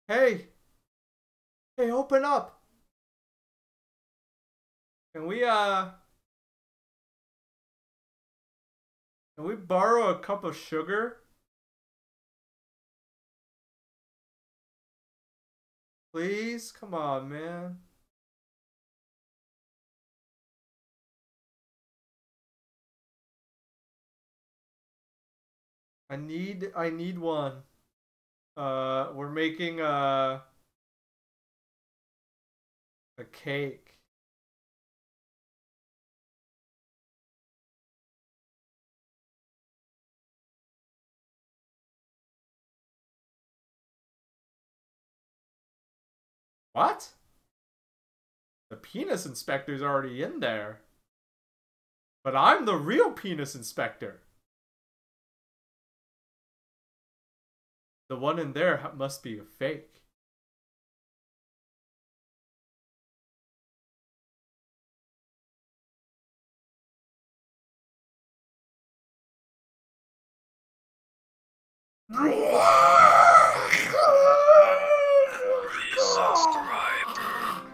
Hey, hey, open up. Can we, uh, can we borrow a cup of sugar? Please, come on, man. I need, I need one. Uh, we're making a, a cake. What? The penis inspector's already in there. But I'm the real penis inspector. The one in there must be a fake. This is Driver.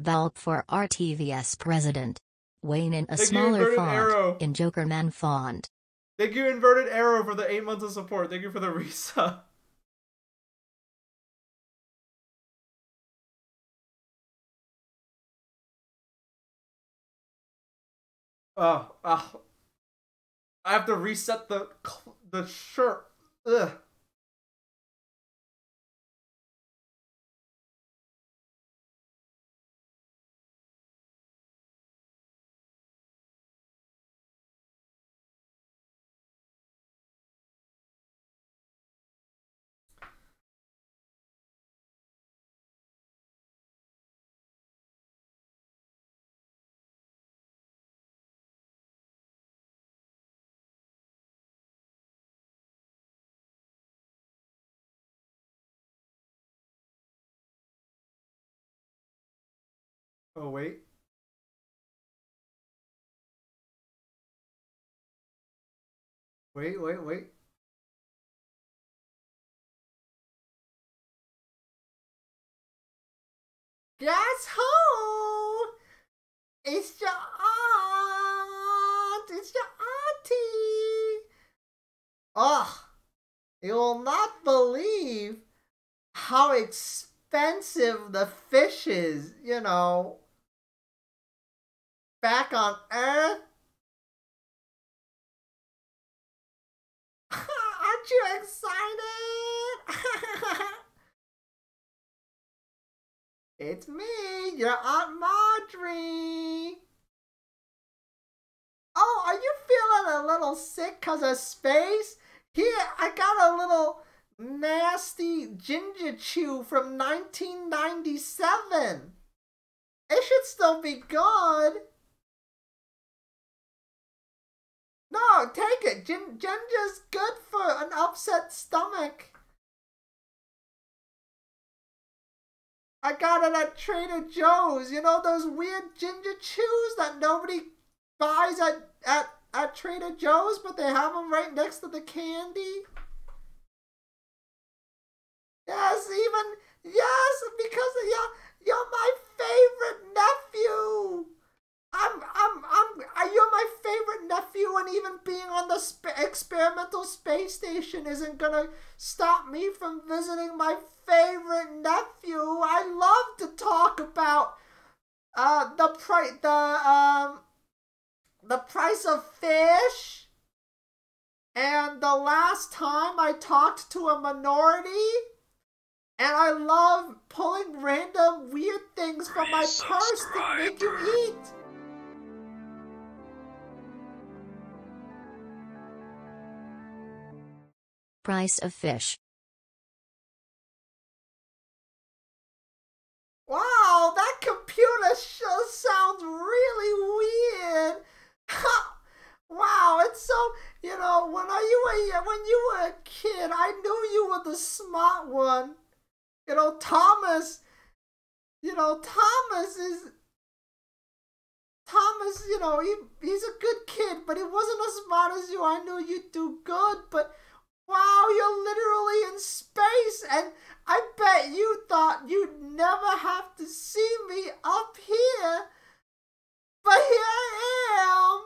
Baaulp for R T V S president. Wayne in a Thank smaller font, arrow. In Joker Man font. Thank you, Inverted Arrow, for the eight months of support. Thank you for the resub. Oh, oh, I have to reset the the shirt. Ugh. Oh, wait. Wait, wait, wait. Guess who? It's your aunt. It's your auntie. Oh, you will not believe how expensive the fish is, you know. Back on Earth? Aren't you excited? It's me, your Aunt Marjorie. Oh, are you feeling a little sick because of space? Here, I got a little nasty ginger chew from nineteen ninety-seven. It should still be good. No, take it. Gin ginger's good for an upset stomach. I got it at Trader Joe's. You know those weird ginger chews that nobody buys at, at, at Trader Joe's, but they have them right next to the candy? Yes, even, yes, because you're, you're my favorite nephew. I'm, I'm, I'm, you're my favorite nephew, and even being on the sp experimental space station isn't gonna stop me from visiting my favorite nephew. I love to talk about uh, the price, the, um, the price of fish, and the last time I talked to a minority. And I love pulling random weird things from my purse to make you eat. Price of fish. Wow, that computer sure sounds really weird. Wow, it's so, you know, when are you a, when you were a kid, I knew you were the smart one. You know, Thomas, you know, Thomas is, Thomas, you know, he, he's a good kid, but he wasn't as smart as you. I knew you'd do good, but wow, you're literally in space, and I bet you thought you'd never have to see me up here, but here I am.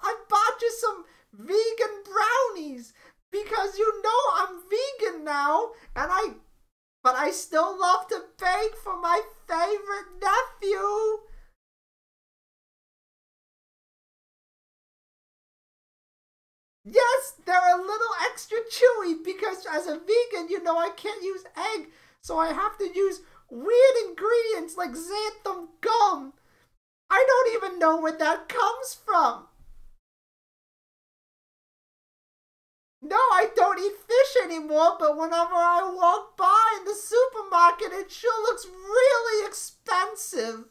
I bought you some vegan brownies. Because you know I'm vegan now, and I, but I still love to bake for my favorite nephew. Yes, they're a little extra chewy because as a vegan, you know I can't use egg, so I have to use weird ingredients like xanthan gum. I don't even know where that comes from. No, I don't eat fish anymore, but whenever I walk by in the supermarket, it sure looks really expensive.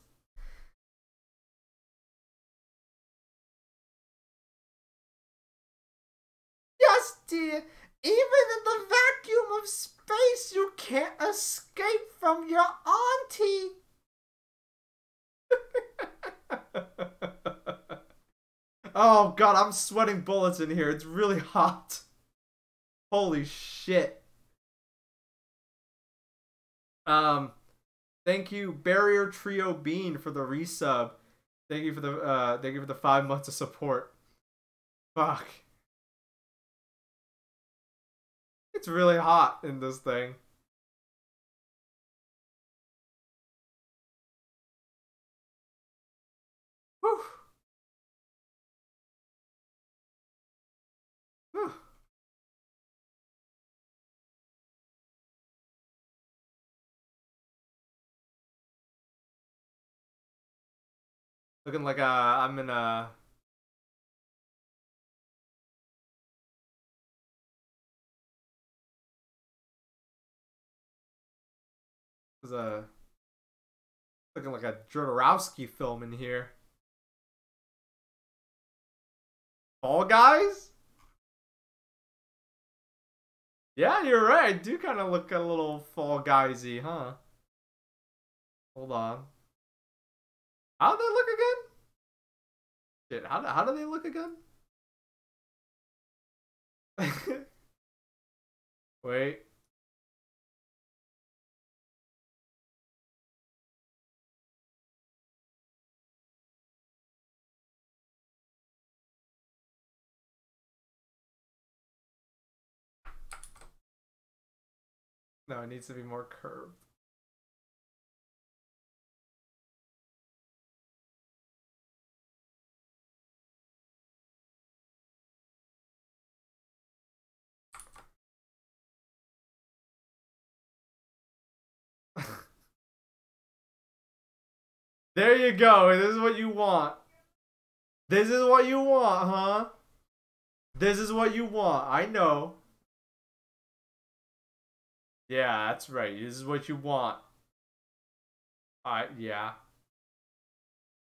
Yes, dear, even in the vacuum of space, you can't escape from your auntie. Oh, God, I'm sweating bullets in here. It's really hot. Holy shit. Um, thank you, Barrier Trio Bean, for the resub. Thank you for the uh, thank you for the five months of support. Fuck. It's really hot in this thing. Whew. Whew. Looking like uh, I'm in a... There's a... Looking like a Jodorowsky film in here. All guys? Yeah, you're right. I do kind of look a little Fall Guys-y, huh? Hold on. How do they look again? Shit, how do, how do they look again? Wait. No, it needs to be more curved. There you go. This is what you want. This is what you want, huh? This is what you want. I know. Yeah, that's right. This is what you want. I uh, yeah.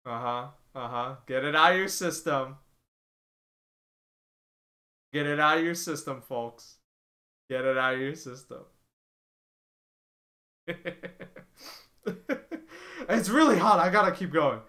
Uh-huh. Uh-huh. Get it out of your system. Get it out of your system, folks. Get it out of your system. It's really hot. I gotta keep going.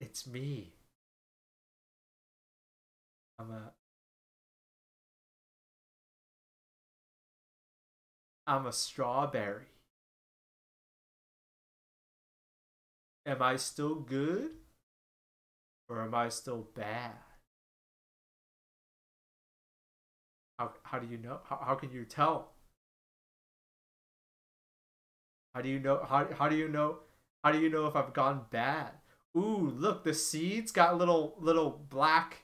It's me. I'm a I'm a strawberry. Am I still good? Or am I still bad? How how do you know? How how can you tell? How do you know how how do you know how do you know if I've gone bad? Ooh, look, the seeds got little little black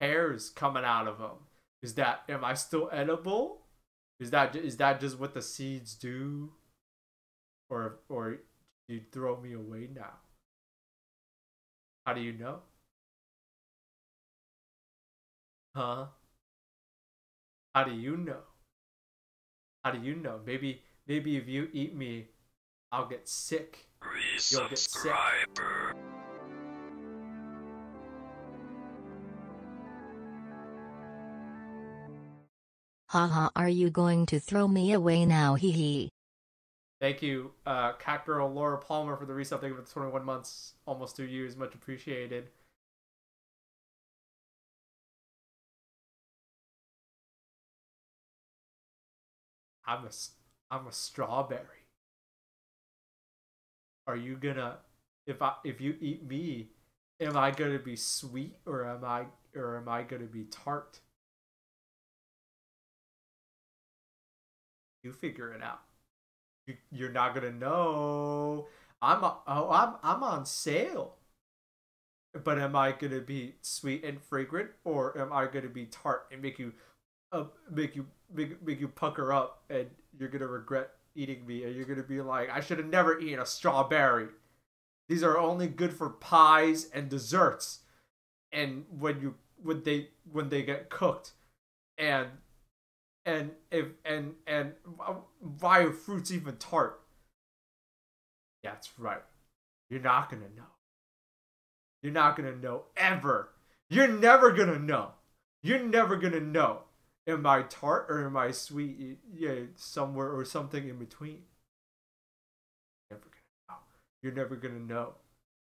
hairs coming out of them. Is that, am I still edible? Is that is that just what the seeds do? Or or you throw me away now? How do you know? Huh? How do you know? How do you know? Maybe maybe if you eat me, I'll get sick. You'll get sick. Haha, are you going to throw me away now? Hee hee. Thank you, uh, cat girl Laura Palmer, for the resub. Thank you for the twenty-one months, almost two years. Much appreciated. I'm a, I'm a strawberry. Are you gonna, if I if you eat me, am I gonna be sweet or am I or am I gonna be tart? You figure it out. You, you're not gonna know. I'm a, oh I'm I'm on sale. But am I gonna be sweet and fragrant or am I gonna be tart and make you, uh, make you make make you pucker up and you're gonna regret eating me, and you're gonna be like, I should have never eaten a strawberry. These are only good for pies and desserts, and when you when they when they get cooked, and and if and and why are fruits even tart? That's right. You're not gonna know. You're not gonna know ever. You're never gonna know. You're never gonna know. Am I tart or am I sweet? Yeah, somewhere or something in between. Never gonna know. You're never gonna know.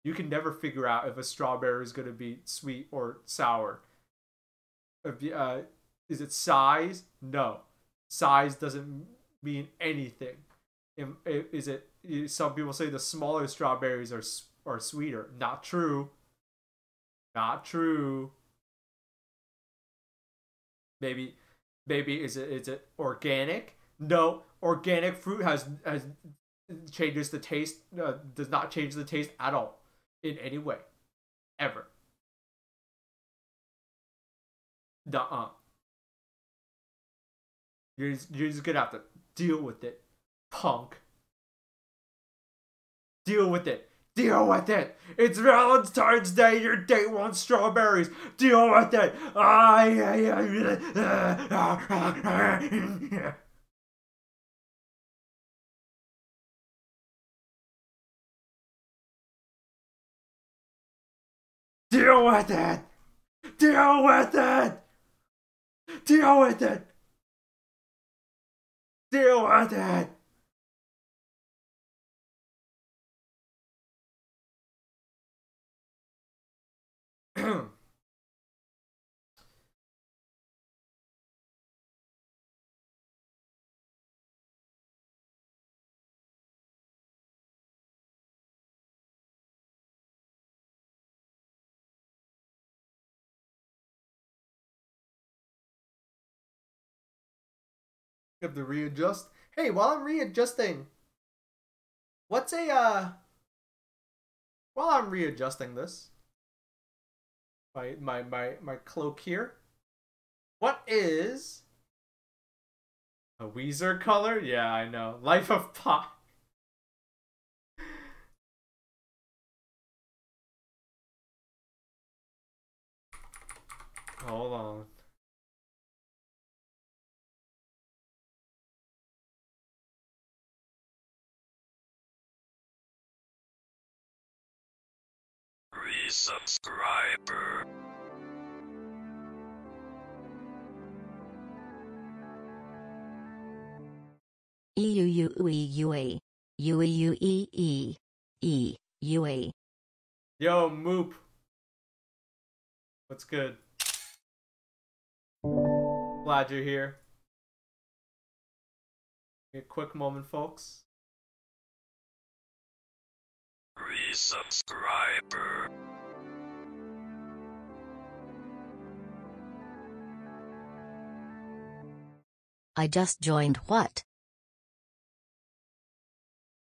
You can never figure out if a strawberry is gonna be sweet or sour. If, uh, is it size? No, size doesn't mean anything. Is it? Some people say the smaller strawberries are are sweeter. Not true. Not true. Maybe. Maybe is it is it organic? No, organic fruit has has changes the taste. Uh, does not change the taste at all, in any way, ever. Nuh-uh. You're just, you're just gonna have to deal with it, punk. Deal with it. Deal with it. It's Valentine's Day. Your date wants strawberries. Deal with it. Ah, yeah, yeah, yeah. Ah, ah, ah, yeah. Deal with it. Deal with it. Deal with it. Deal with it. You have to readjust. Hey, while I'm readjusting, what's a, uh, while I'm readjusting this, my, my, my, my cloak here, what is a Weezer color? Yeah, I know. Life of Pi. Hold on. Resubscriber. E U U E U A U E U E E U A. Yo, Moop. What's good? Glad you're here. A quick moment, folks. Resubscriber. I just joined. What?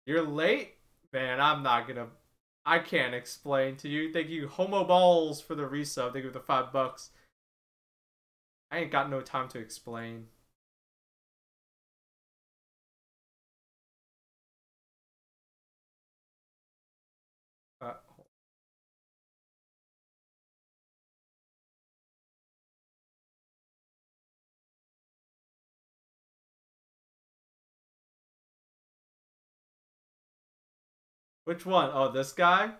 You're late? Man, I'm not gonna... I can't explain to you. Thank you, Homo Balls, for the resub. Thank you for the five bucks. I ain't got no time to explain. Uh, Which one? Oh, this guy?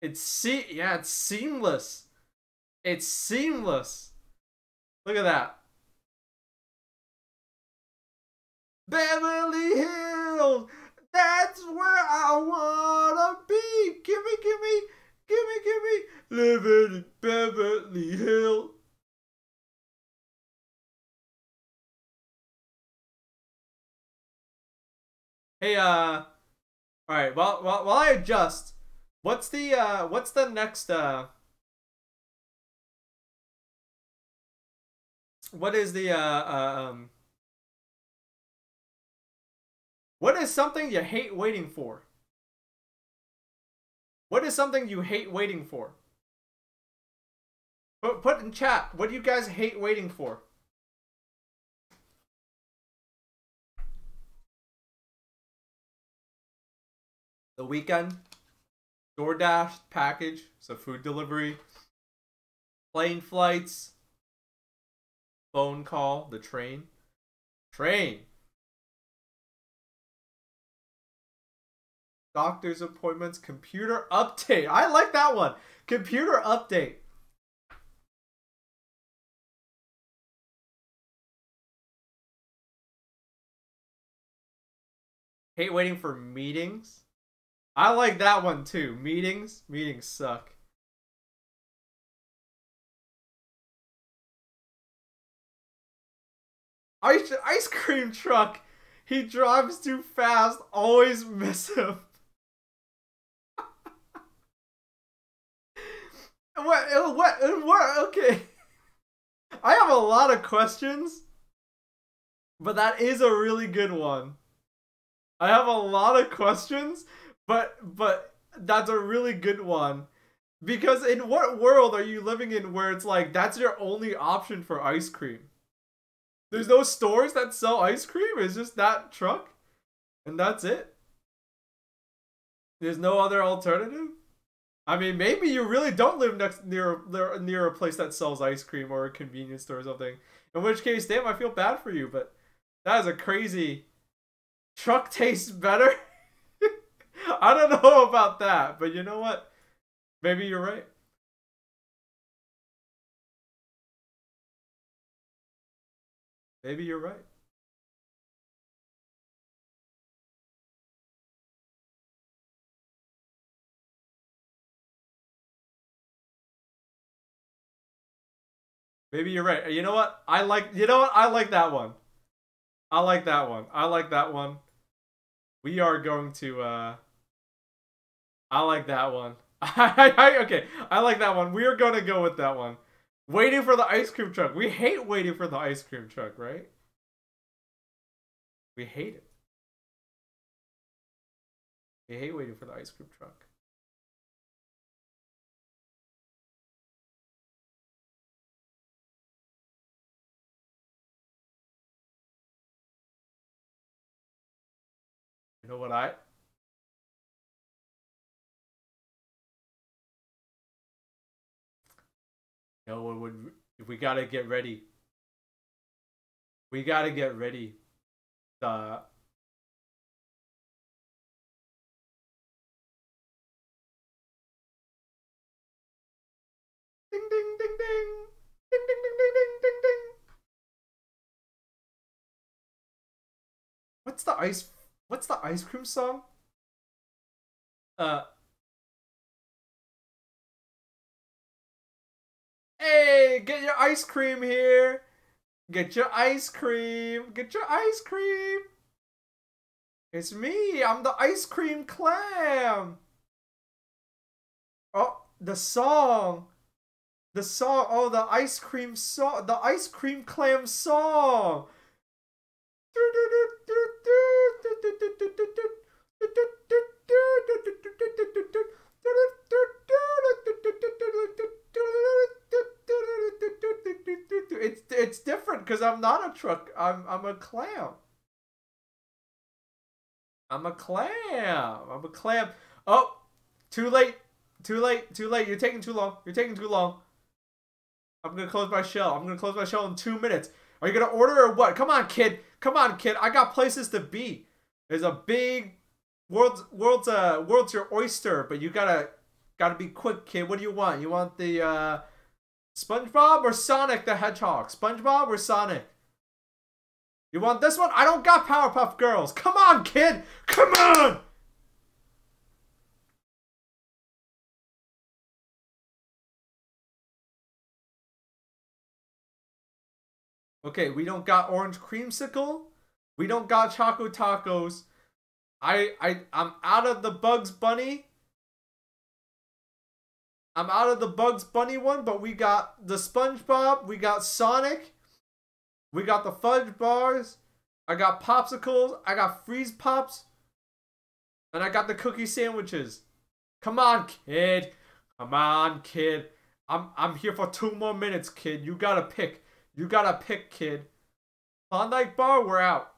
It's see, yeah, it's seamless. It's seamless. Look at that. Beverly Hills, that's where I wanna be. Gimme, gimme, gimme, gimme. Living in Beverly Hills. Hey, uh, all right. While while while I adjust. What's the, uh, what's the next, uh, what is the, uh, uh, um, what is something you hate waiting for? What is something you hate waiting for? Put, put in chat, what do you guys hate waiting for? The weekend? DoorDash package, so food delivery, plane flights, phone call, the train, train, doctor's appointments, computer update. I like that one. Computer update. Hate waiting for meetings. I like that one too. Meetings? Meetings suck. Ice, ice cream truck. He drives too fast. Always miss him. What? What? What? Okay. I have a lot of questions, but that is a really good one. I have a lot of questions. But but that's a really good one, because in what world are you living in where it's like that's your only option for ice cream? There's no stores that sell ice cream. It's just that truck, and that's it. There's no other alternative. I mean, maybe you really don't live next near near a place that sells ice cream or a convenience store or something. In which case, damn, I feel bad for you. But that is a crazy. Truck tastes better. I don't know about that, but you know what? Maybe you're right. Maybe you're right. Maybe you're right. You know what? I like, you know what? I like that one. I like that one. I like that one. We are going to... Uh... I like that one. I, I, okay, I like that one. We are going to go with that one. Waiting for the ice cream truck. We hate waiting for the ice cream truck, right? We hate it. We hate waiting for the ice cream truck. You know what I... No one would. We gotta get ready. We gotta get ready. Uh, ding ding ding ding ding ding ding ding ding ding ding. What's the ice? What's the ice cream song? Uh. Hey, get your ice cream here. Get your ice cream. Get your ice cream. It's me. I'm the ice cream clam. Oh, the song. The song. Oh, the ice cream song. The ice cream clam song. It's it's different because I'm not a truck. I'm I'm a clam. I'm a clam. I'm a clam. Oh, too late, too late, too late. You're taking too long. You're taking too long. I'm gonna close my shell. I'm gonna close my shell in two minutes. Are you gonna order or what? Come on, kid. Come on, kid. I got places to be. There's a big world's world's uh world's your oyster, but you gotta gotta be quick, kid. What do you want? You want the uh. SpongeBob or Sonic the Hedgehog? SpongeBob or Sonic? You want this one? I don't got Powerpuff Girls. Come on, kid. Come on. Okay, we don't got orange creamsicle. We don't got Choco Tacos. I I I'm out of the Bugs Bunny. I'm out of the Bugs Bunny one, but we got the SpongeBob, we got Sonic, we got the Fudge Bars, I got Popsicles, I got Freeze Pops, and I got the Cookie Sandwiches. Come on, kid. Come on, kid. I'm, I'm here for two more minutes, kid. You gotta pick. You gotta pick, kid. Klondike Bar, we're out.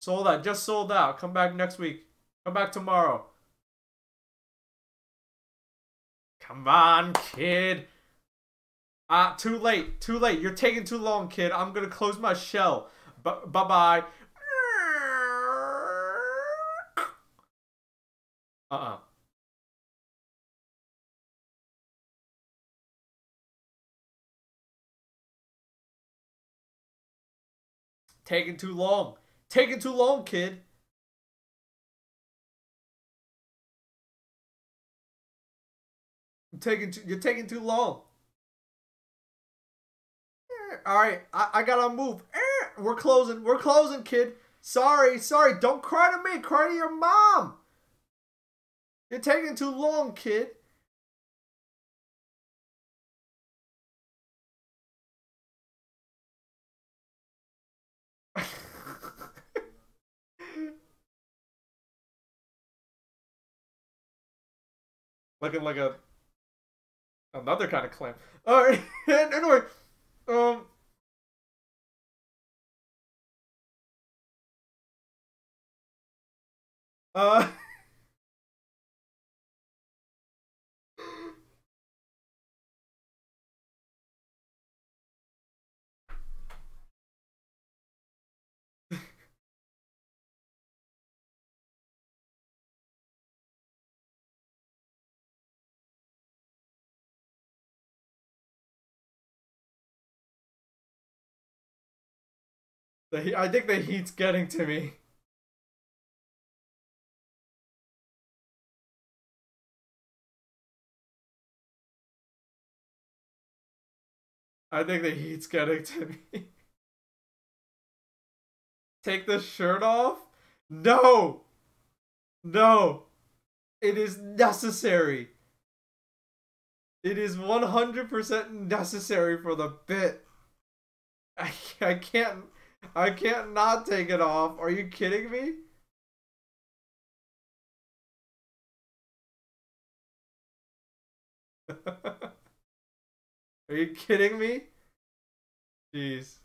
Sold out. Just sold out. Come back next week. Come back tomorrow. Come on, kid. Ah, uh, too late. Too late. You're taking too long, kid. I'm gonna close my shell. B bye-bye. Uh-uh. Taking too long. Taking too long, kid. Taking too, you're taking too long. All right, I, I gotta move. We're closing. We're closing, kid. Sorry, sorry. Don't cry to me. Cry to your mom. You're taking too long, kid. Looking like a... another kind of clam. All right. Anyway, um, uh, The heat, I think the heat's getting to me. I think the heat's getting to me. Take the shirt off? No! No. It is necessary. It is one hundred percent necessary for the bit. I, I can't... I can't not take it off. Are you kidding me? Are you kidding me? Jeez.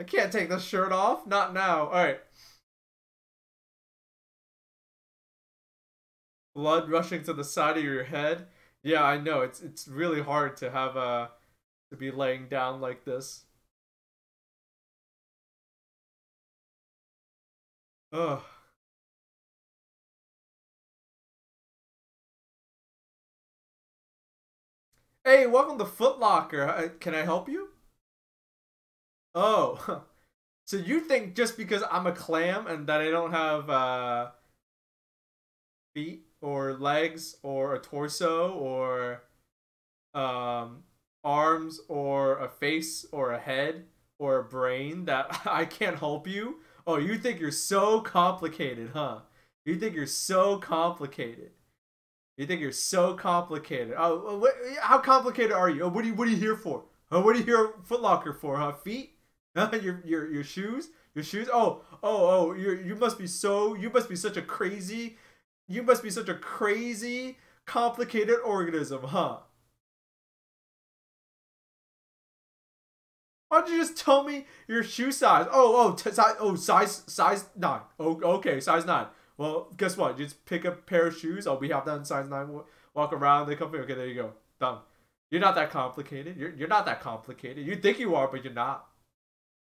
I can't take this shirt off. Not now. Alright. Blood rushing to the side of your head. Yeah, I know. It's it's really hard to have a... to be laying down like this. Ugh. Hey, welcome to Foot Locker. Can I help you? Oh. So you think just because I'm a clam and that I don't have uh, feet or legs or a torso or um, arms or a face or a head or a brain that I can't help you? Oh, you think you're so complicated, huh? You think you're so complicated. You think you're so complicated. Oh, what, how complicated are you? Oh, what are you, what are you here for? Oh, what are you here Foot Locker for, huh? Feet? your, your, your shoes? Your shoes? Oh, oh, oh, you you must be so, you must be such a crazy, you must be such a crazy, complicated organism, huh? Why don't you just tell me your shoe size? Oh, oh, t size, oh, size, size nine. Oh, okay, size nine. Well, guess what? You just pick a pair of shoes. Oh, we have that in size nine. Walk around the company. Okay, there you go. Done. You're not that complicated. You're you're not that complicated. You think you are, but you're not.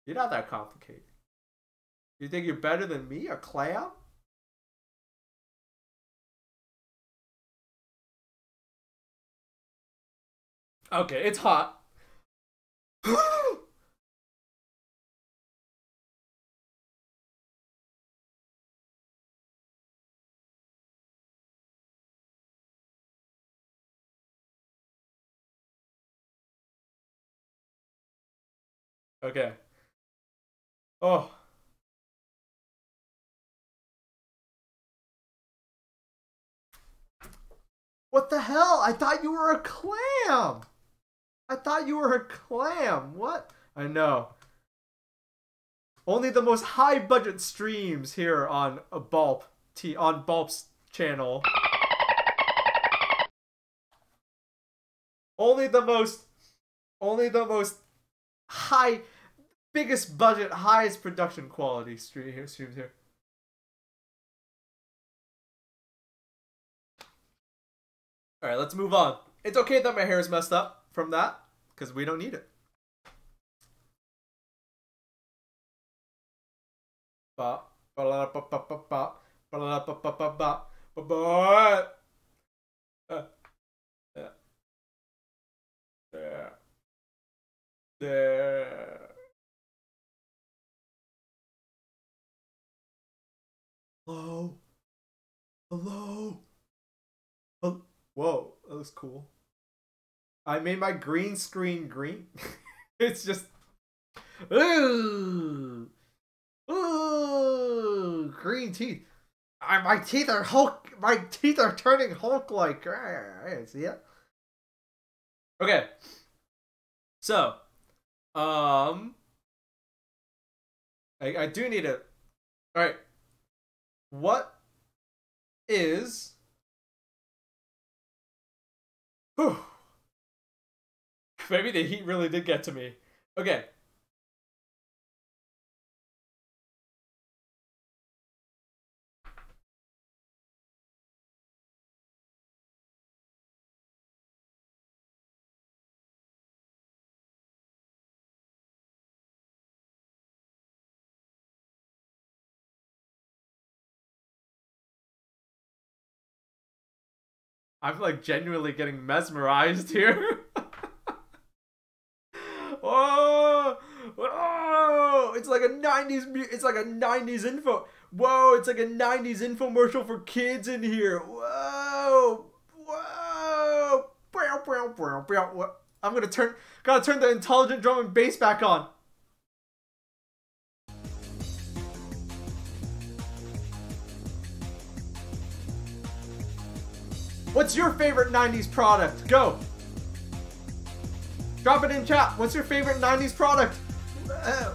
You're not that complicated. You think you're better than me, a clam? Okay, it's hot. Okay. Oh. What the hell? I thought you were a clam. I thought you were a clam. What? I know. Only the most high budget streams here on a Baaulp T on Baaulp's channel. Only the most only the most high, biggest budget, highest production quality stream here, streams here. All right, let's move on. It's okay that my hair is messed up from that, because we don't need it. Ba ba la ba ba ba ba ba la ba ba ba ba ba ba. Uh, yeah. Yeah. There. Hello. Hello. Oh, whoa, that was cool. I made my green screen green. It's just. Ooh. Ooh. Green teeth. I, my teeth are Hulk. My teeth are turning Hulk like. See it? Okay. So. Um, I, I do need it. All right. What is, whew, maybe the heat really did get to me. Okay. I'm like genuinely getting mesmerized here. Whoa! Whoa! It's like a nineties. It's like a nineties info. Whoa! It's like a nineties infomercial for kids in here. Whoa! Whoa! I'm gonna turn. Gotta turn the intelligent drum and bass back on. What's your favorite nineties product? Go. Drop it in chat. What's your favorite nineties product? Uh,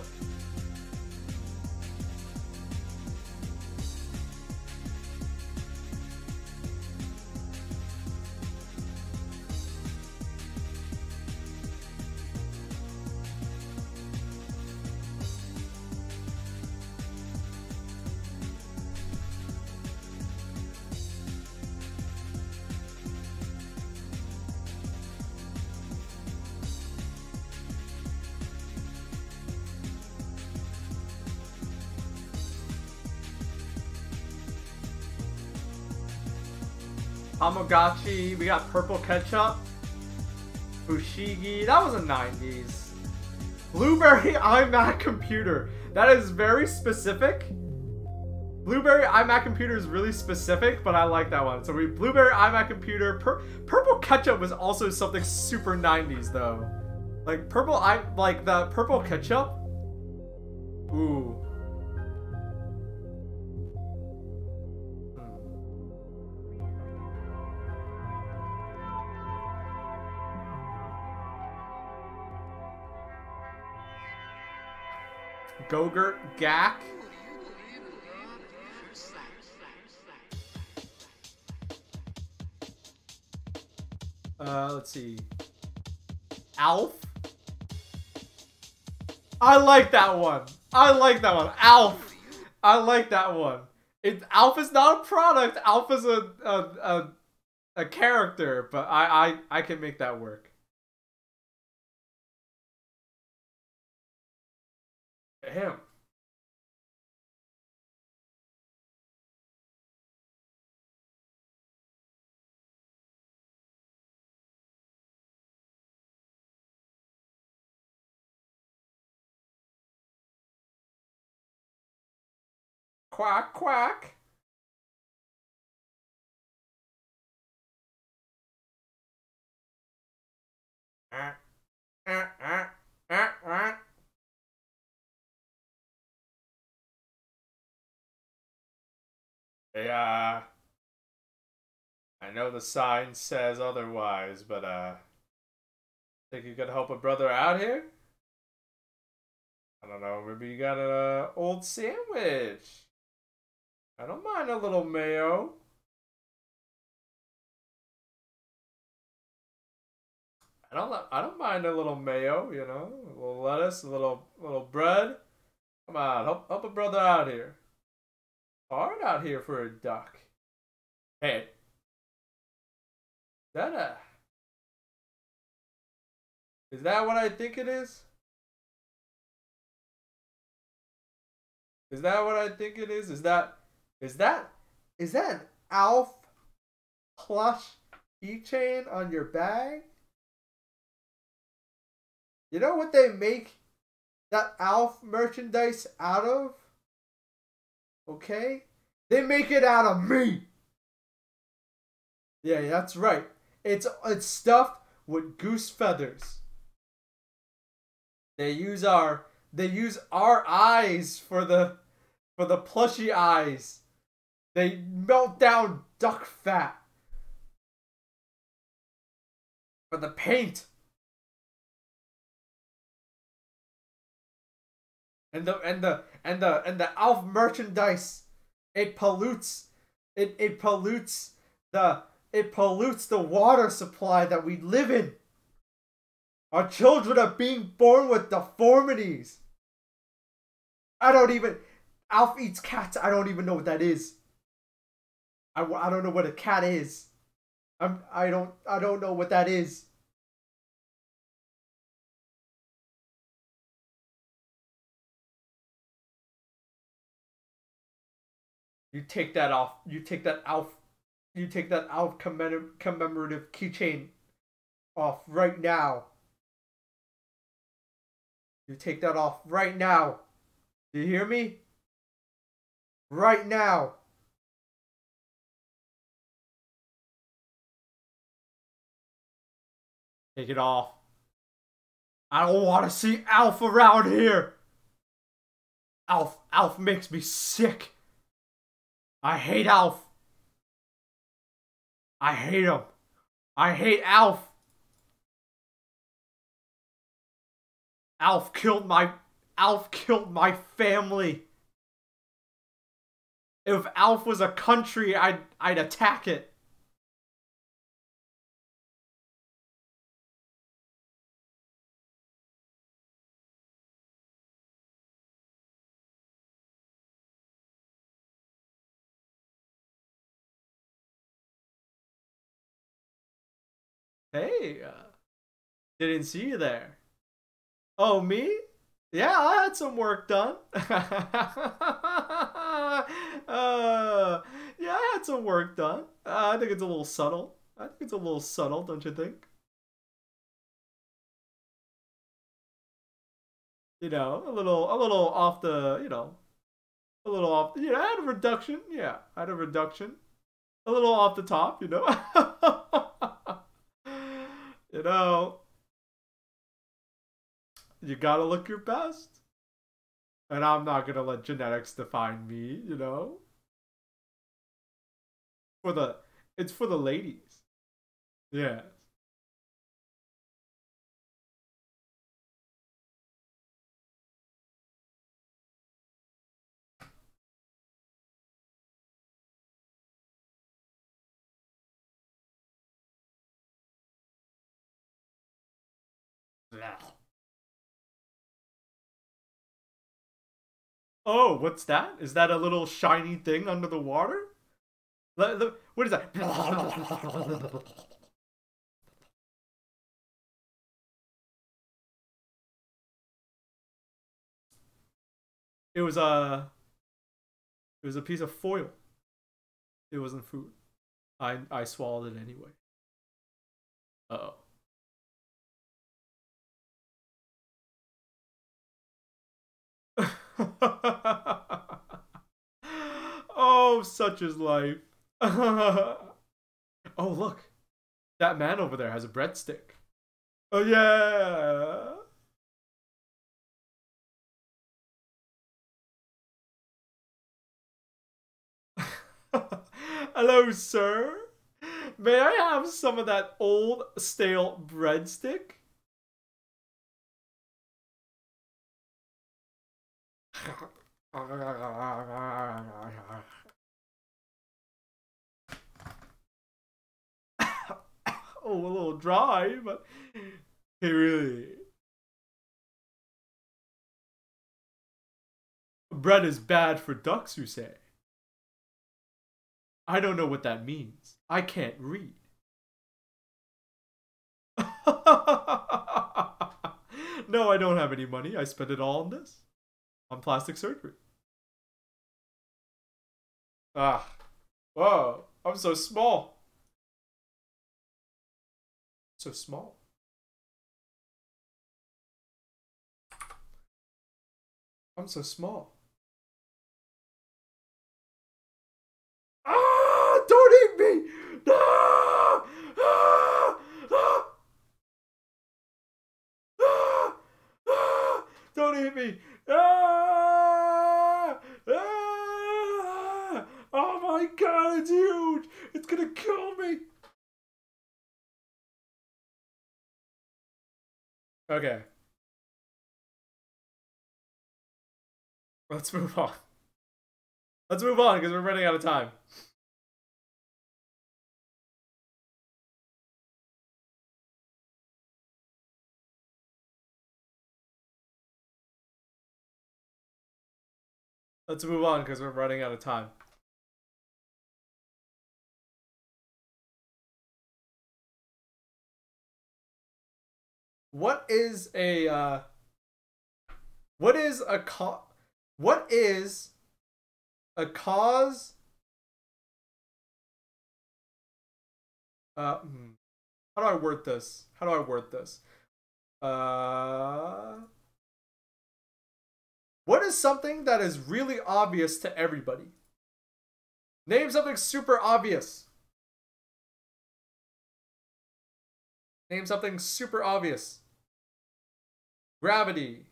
Tamagotchi, we got Purple Ketchup, Fushigi, that was a nineties. Blueberry iMac Computer, that is very specific. Blueberry iMac Computer is really specific, but I like that one. So we Blueberry iMac Computer, Pur Purple Ketchup was also something super nineties though. Like Purple I like the Purple Ketchup, ooh. Gogurt, Gak. Uh, let's see. Alf. I like that one. I like that one. Alf. I like that one. It, Alf is not a product. Alf is a a a, a character, but I, I I can make that work. Him. Quack, quack. Uh, uh, uh, uh, uh. Yeah, uh, I know the sign says otherwise, but uh, think you could help a brother out here? I don't know, maybe you got an old sandwich. I don't mind a little mayo. I don't. I don't mind a little mayo, you know, a little lettuce, a little little bread. Come on, help help a brother out here. Hard out here for a duck. Hey. Is that a... Is that what I think it is? Is that what I think it is? Is that... Is that... Is that an Alf plush keychain on your bag? You know what they make that Alf merchandise out of? Okay? They make it out of me! Yeah, that's right. It's it's stuffed with goose feathers. They use our they use our eyes for the for the plushy eyes. They melt down duck fat. For the paint. And the and the and the and the Alf merchandise, it pollutes, it it pollutes the it pollutes the water supply that we live in. Our children are being born with deformities. I don't even Alf eats cats. I don't even know what that is. I, I don't know what a cat is. I'm I don't I don't know what that is. You take that off. You take that Alf. You take that Alf commem commemorative keychain off right now. You take that off right now. Do you hear me? Right now. Take it off. I don't want to see Alf around here. Alf, Alf makes me sick. I hate Alf. I hate him. I hate Alf. Alf killed my... Alf killed my family. If Alf was a country, I'd, I'd attack it. Hey, uh, didn't see you there. Oh, me? Yeah, I had some work done. uh, yeah, I had some work done. Uh, I think it's a little subtle. I think it's a little subtle, don't you think? You know, a little, a little off the, you know, a little off. The, yeah, I had a reduction. Yeah, I had a reduction. A little off the top, you know. You know, you gotta look your best. And I'm not gonna let genetics define me, you know? For the, it's for the ladies. Yeah. Oh, what's that? Is that a little shiny thing under the water? What is that? It was a, it was a piece of foil. It wasn't food. I I swallowed it anyway. Uh-oh. Oh, such is life. Oh, look. That man over there has a breadstick. Oh, yeah. Hello, sir. May I have some of that old, stale breadstick? Oh, a little dry, but he really. Bread is bad for ducks, you say? I don't know what that means. I can't read. No, I don't have any money. I spent it all on this. On plastic surgery. Ah. Whoa. I'm so small. So small. I'm so small. Ah! Don't eat me! Ah! Ah! Ah! Ah! Ah! Don't eat me! Ah! Ah! Oh my god, it's huge! It's gonna kill me! Okay. Let's move on. Let's move on, because we're running out of time. Let's move on because we're running out of time. What is a uh, what is a co what is a cause? Uh, hmm. How do I word this? How do I word this? Uh. What is something that is really obvious to everybody? Name something super obvious. Name something super obvious. Gravity.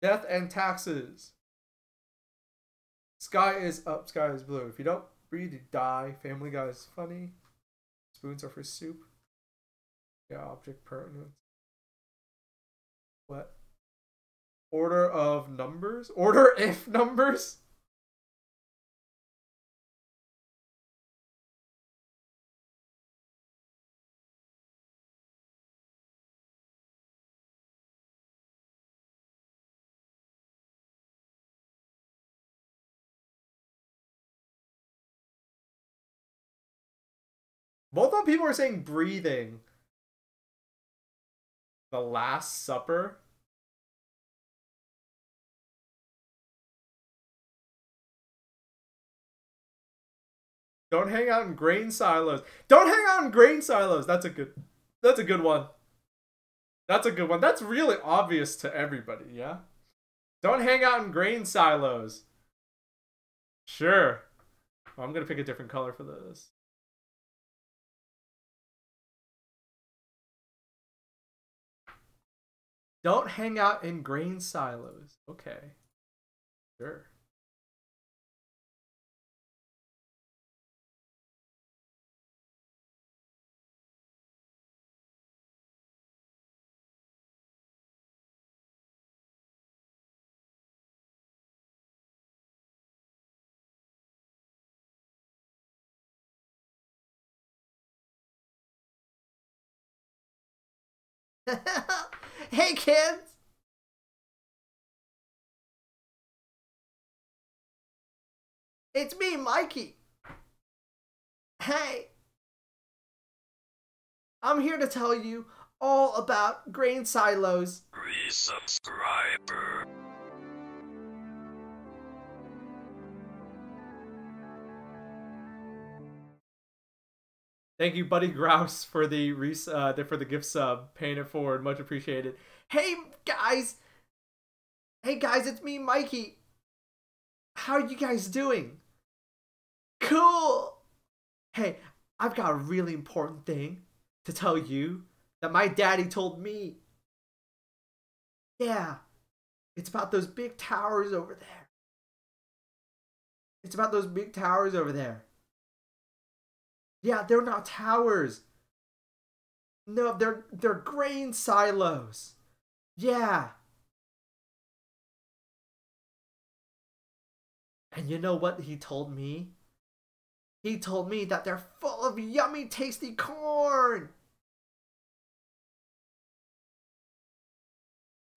Death and taxes. Sky is up, sky is blue. If you don't breathe, you die. Family Guy is funny. Spoons are for soup. Yeah, object pertinence. What? Order of numbers? Order if numbers? Both of people are saying breathing. The Last Supper. Don't hang out in grain silos. Don't hang out in grain silos. That's a good. That's a good one. That's a good one. That's really obvious to everybody, yeah? Don't hang out in grain silos. Sure. Well, I'm going to pick a different color for this. Don't hang out in grain silos. Okay. Sure. Hey kids! It's me, Mikey! Hey! I'm here to tell you all about grain silos. Resubscriber. Thank you, Buddy Grouse, for the uh, for the gift sub. Paying it forward, much appreciated. Hey guys, hey guys, it's me, Mikey. How are you guys doing? Cool. Hey, I've got a really important thing to tell you that my daddy told me. Yeah, it's about those big towers over there. It's about those big towers over there. Yeah, they're not towers. No, they're they're grain silos. Yeah. And you know what he told me? He told me that they're full of yummy, tasty corn.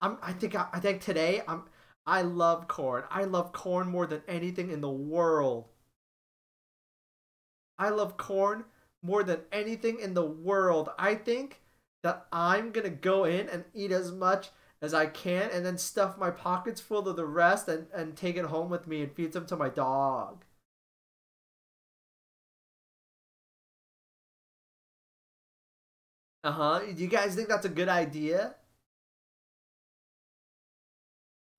I'm I think I, I think today I'm I love corn. I love corn more than anything in the world. I love corn more than anything in the world. I think that I'm going to go in and eat as much as I can and then stuff my pockets full of the rest and, and take it home with me and feed some to my dog. Uh-huh. Do you guys think that's a good idea?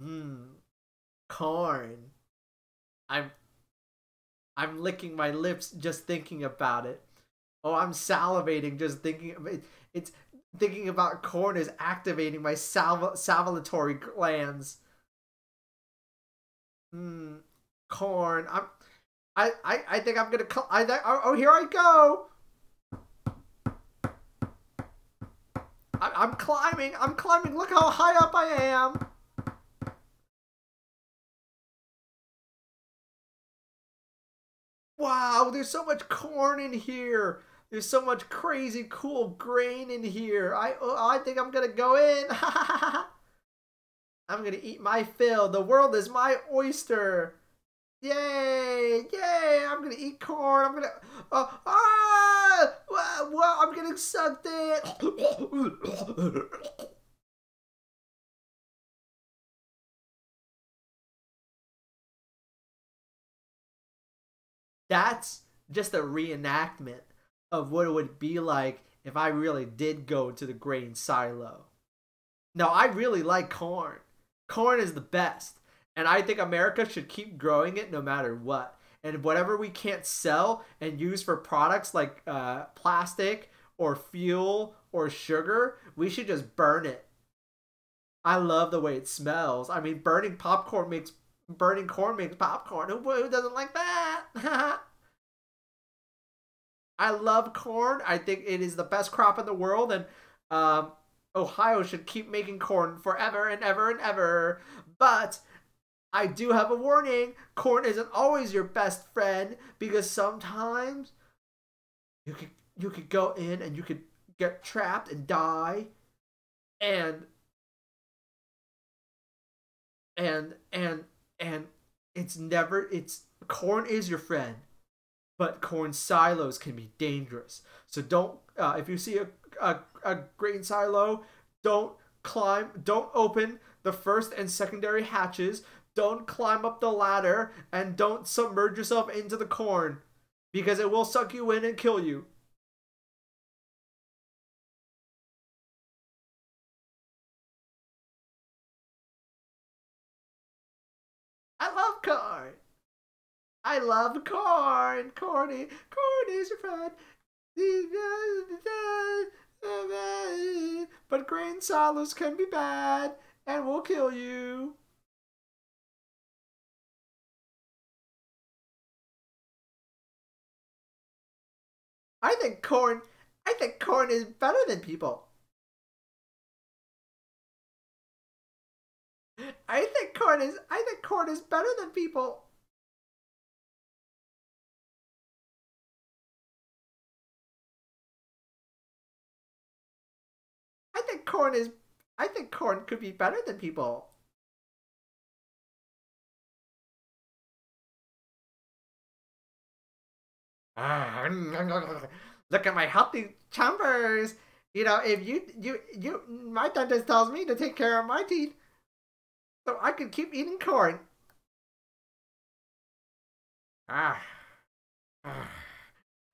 Mmm. Corn. I'm... I'm licking my lips just thinking about it. Oh, I'm salivating just thinking. It, it's thinking about corn is activating my sal salivatory glands. Hmm, corn. I'm. I I I think I'm gonna. I think. Oh, oh, here I go. I, I'm climbing. I'm climbing. Look how high up I am. Wow, there's so much corn in here. There's so much crazy cool grain in here. I oh, I think I'm gonna go in. I'm gonna eat my fill. The world is my oyster. Yay! Yay! I'm gonna eat corn. I'm gonna. Oh, ah! Wow! Wow! I'm getting sucked in. That's just a reenactment of what it would be like if I really did go to the grain silo. Now, I really like corn. Corn is the best. And I think America should keep growing it no matter what. And whatever we can't sell and use for products like uh, plastic or fuel or sugar, we should just burn it. I love the way it smells. I mean, burning popcorn makes Burning corn makes popcorn. Who, who doesn't like that? I love corn. I think it is the best crop in the world, and um, Ohio should keep making corn forever and ever and ever. But I do have a warning. Corn isn't always your best friend, because sometimes you could, you could go in and you could get trapped and die. And, and, and, and it's never, it's, corn is your friend, but corn silos can be dangerous. So don't, uh, if you see a, a, a grain silo, don't climb, don't open the first and secondary hatches, don't climb up the ladder, and don't submerge yourself into the corn, because it will suck you in and kill you. I love corn. Corny. Corn is your friend. But grain silos can be bad and will kill you. I think corn, I think corn is better than people. I think corn is, I think corn is better than people. I think corn is, I think corn could be better than people. Ah, look at my healthy chompers. You know, if you, you, you, my dentist tells me to take care of my teeth, so I can keep eating corn. Ah, ah,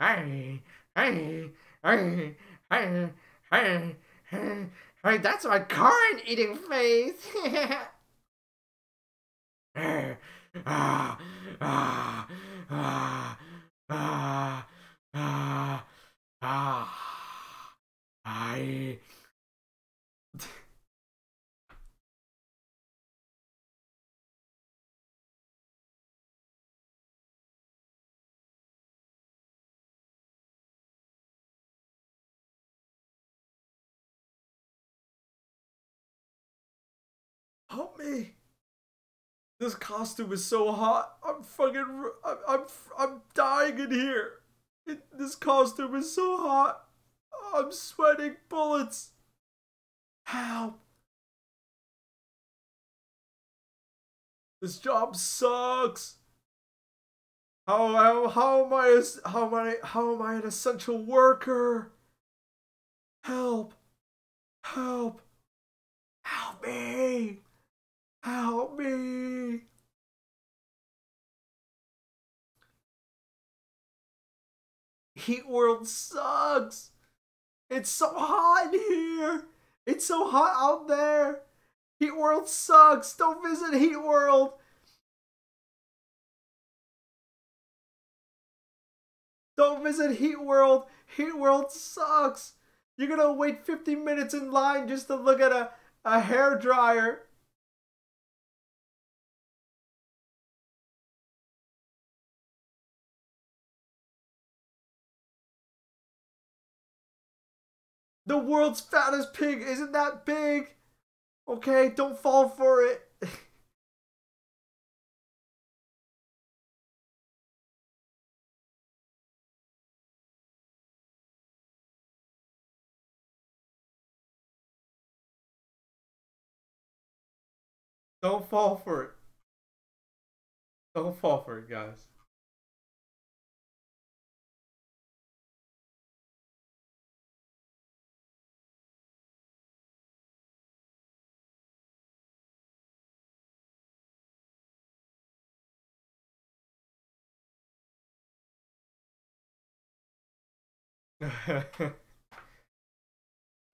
hey, hey, hey, hey, hey. Hey, that's my corn eating face. I Help me! This costume is so hot. I'm fucking. I'm. I'm. I'm dying in here. It, this costume is so hot. I'm sweating bullets. Help! This job sucks. How how how am I? How am I? How am I an essential worker? Help! Help! Help me! Help me! Heat World sucks! It's so hot in here! It's so hot out there! Heat World sucks! Don't visit Heat World! Don't visit Heat World! Heat World sucks! You're gonna wait fifty minutes in line just to look at a, a hairdryer! The world's fattest pig isn't that big. Okay, don't fall for it. Don't fall for it. Don't fall for it, guys.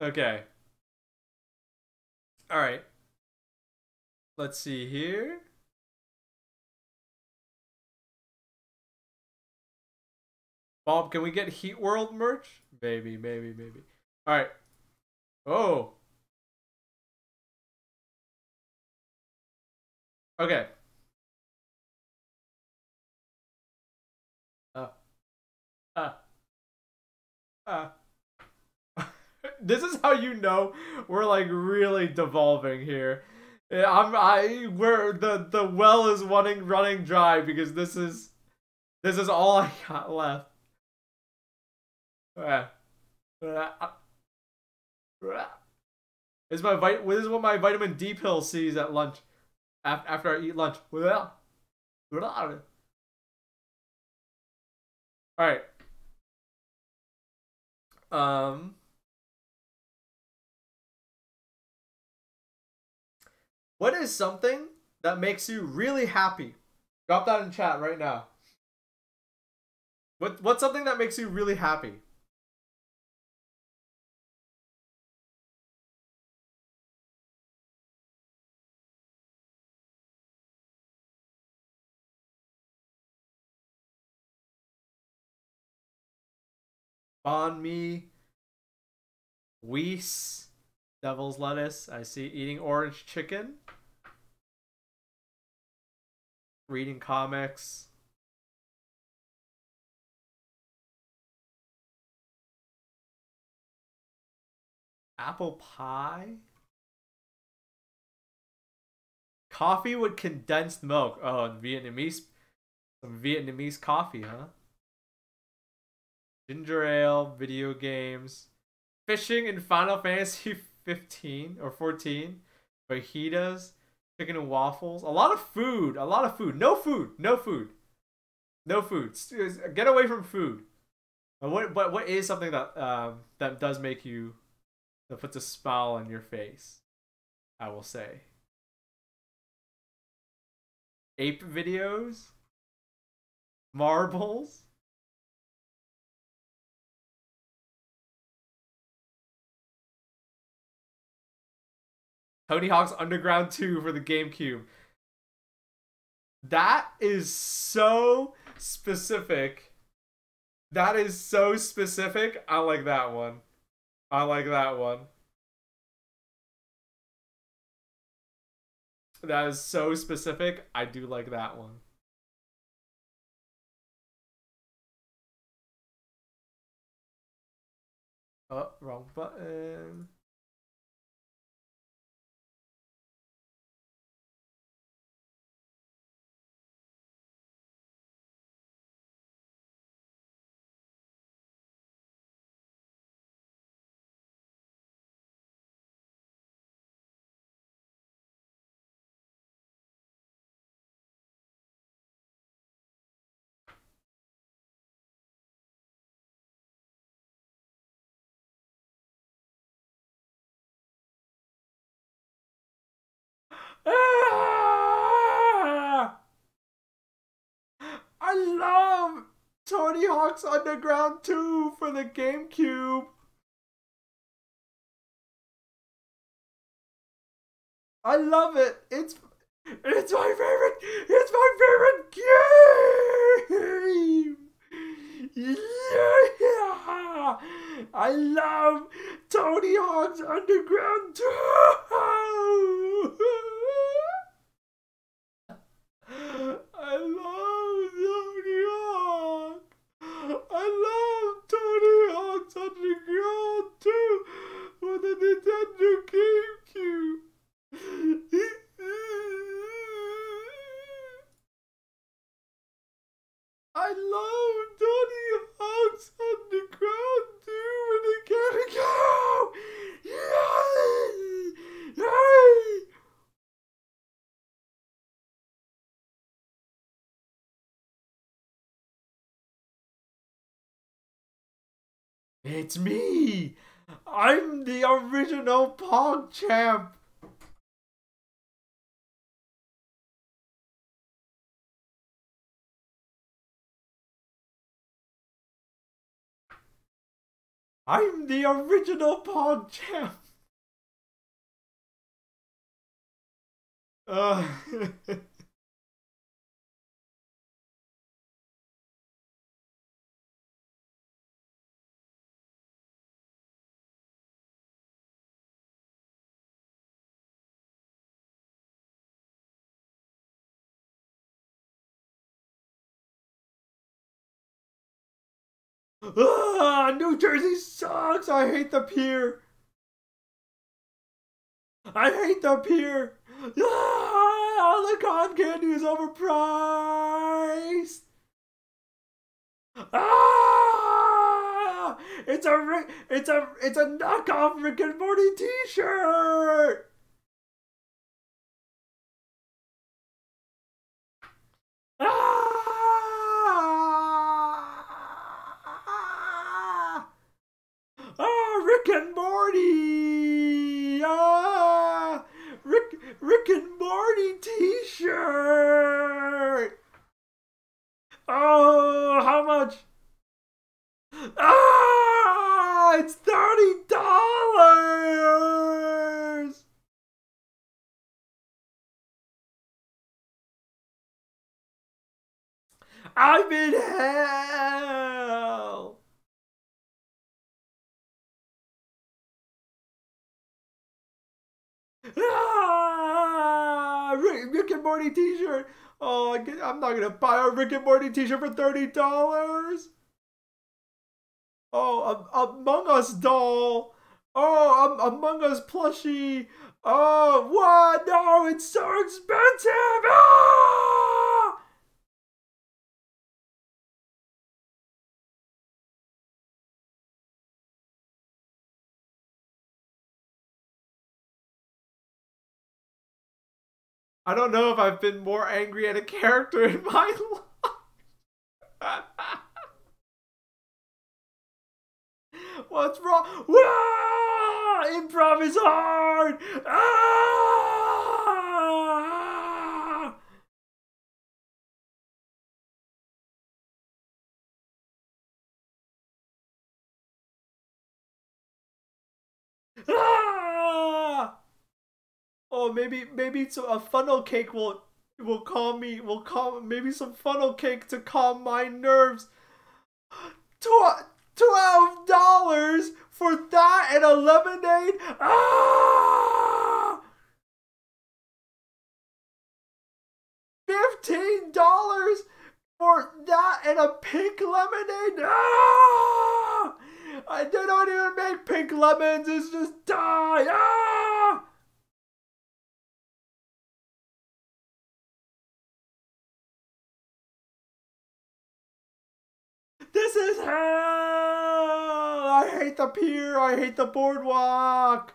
Okay. All right. Let's see here. Bob, can we get Heat World merch? Maybe, maybe, maybe. All right. Oh. Okay. Uh. Uh. This is how you know we're like really devolving here. I'm I we're the the well is running running dry because this is this is all I got left. Is my vit this is what my vitamin D pill sees at lunch after after I eat lunch. All right. Um, what is something that makes you really happy? Drop that in chat right now. What what's something that makes you really happy? Banh mi, Weiss, devil's lettuce. I see eating orange chicken, reading comics. Apple pie, coffee with condensed milk. Oh, and Vietnamese, some Vietnamese coffee, huh? Ginger ale, video games, fishing in Final Fantasy fifteen or fourteen, fajitas, chicken and waffles. A lot of food. A lot of food. No food. No food. No food. Get away from food. But what? But what is something that um that does make you, that puts a smile on your face? I will say. Ape videos. Marbles. Tony Hawk's Underground two for the GameCube. That is so specific. That is so specific. I like that one. I like that one. That is so specific. I do like that one. Oh, wrong button. Ah! I love Tony Hawk's Underground two for the GameCube. I love it. It's it's my favorite. It's my favorite game. Yeah! I love Tony Hawk's Underground two. I love Tony Hawk. I love Tony Hawk's Underground two for the Nintendo GameCube. I love Tony Hawk's Underground two for the GameCube. Yay! Yay! It's me! I'm the original Pog Champ! I'm the original Pog Champ! Uh. Ah, New Jersey sucks. I hate the pier. I hate the pier. Ah, all the cotton candy is overpriced. Ah, it's a it's a it's a knockoff Rick and Morty T-shirt. Ah! Ah! Rick and Morty! Ah! Rick Rick and Morty T-shirt! Oh, how much? Ah! It's thirty dollars! I'm in hell! Ah! Rick, Rick and Morty T-shirt. Oh, I get, I'm not gonna buy a Rick and Morty T-shirt for thirty dollars. Oh, a, a Among Us doll. Oh, a, Among Us plushie. Oh, what? No, it's so expensive. Ah! I don't know if I've been more angry at a character in my life. What's wrong? Whoa! Improv is hard! Ah! Ah! Oh, maybe maybe some, a funnel cake will will calm me. Will calm maybe some funnel cake to calm my nerves. Tw twelve dollars for that and a lemonade. Ah! Fifteen dollars for that and a pink lemonade. Ah! They don't even make pink lemons. It's just dye. Ah! This is hell! I hate the pier. I hate the boardwalk.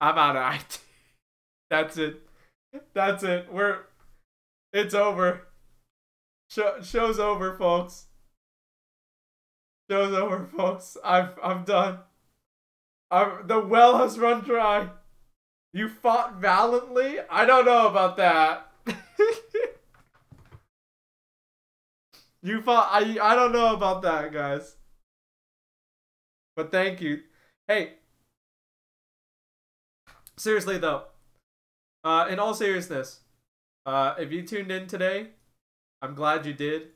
I'm out of I T. That's it. That's it. We're. It's over. Show, show's over, folks. Show's over, folks. I've. I'm done. I've, the well has run dry. You fought valiantly? I don't know about that. You fought, I, I don't know about that, guys. But thank you. Hey. Seriously, though. Uh, in all seriousness. Uh, if you tuned in today, I'm glad you did.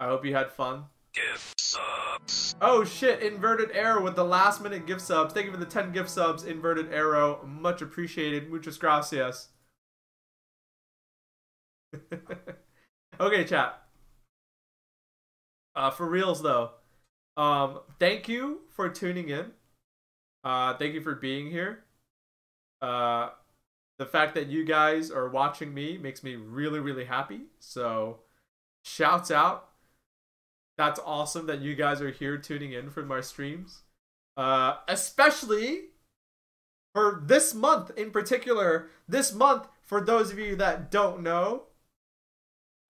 I hope you had fun. Gift subs. Oh, shit. Inverted Arrow with the last minute gift subs. Thank you for the ten gift subs, Inverted Arrow. Much appreciated. Muchas gracias. Okay, chat. Uh, for reals though, um, thank you for tuning in. Uh, thank you for being here. Uh, the fact that you guys are watching me makes me really, really happy. So, shouts out. That's awesome that you guys are here tuning in for my streams. Uh, especially for this month in particular. This month, for those of you that don't know,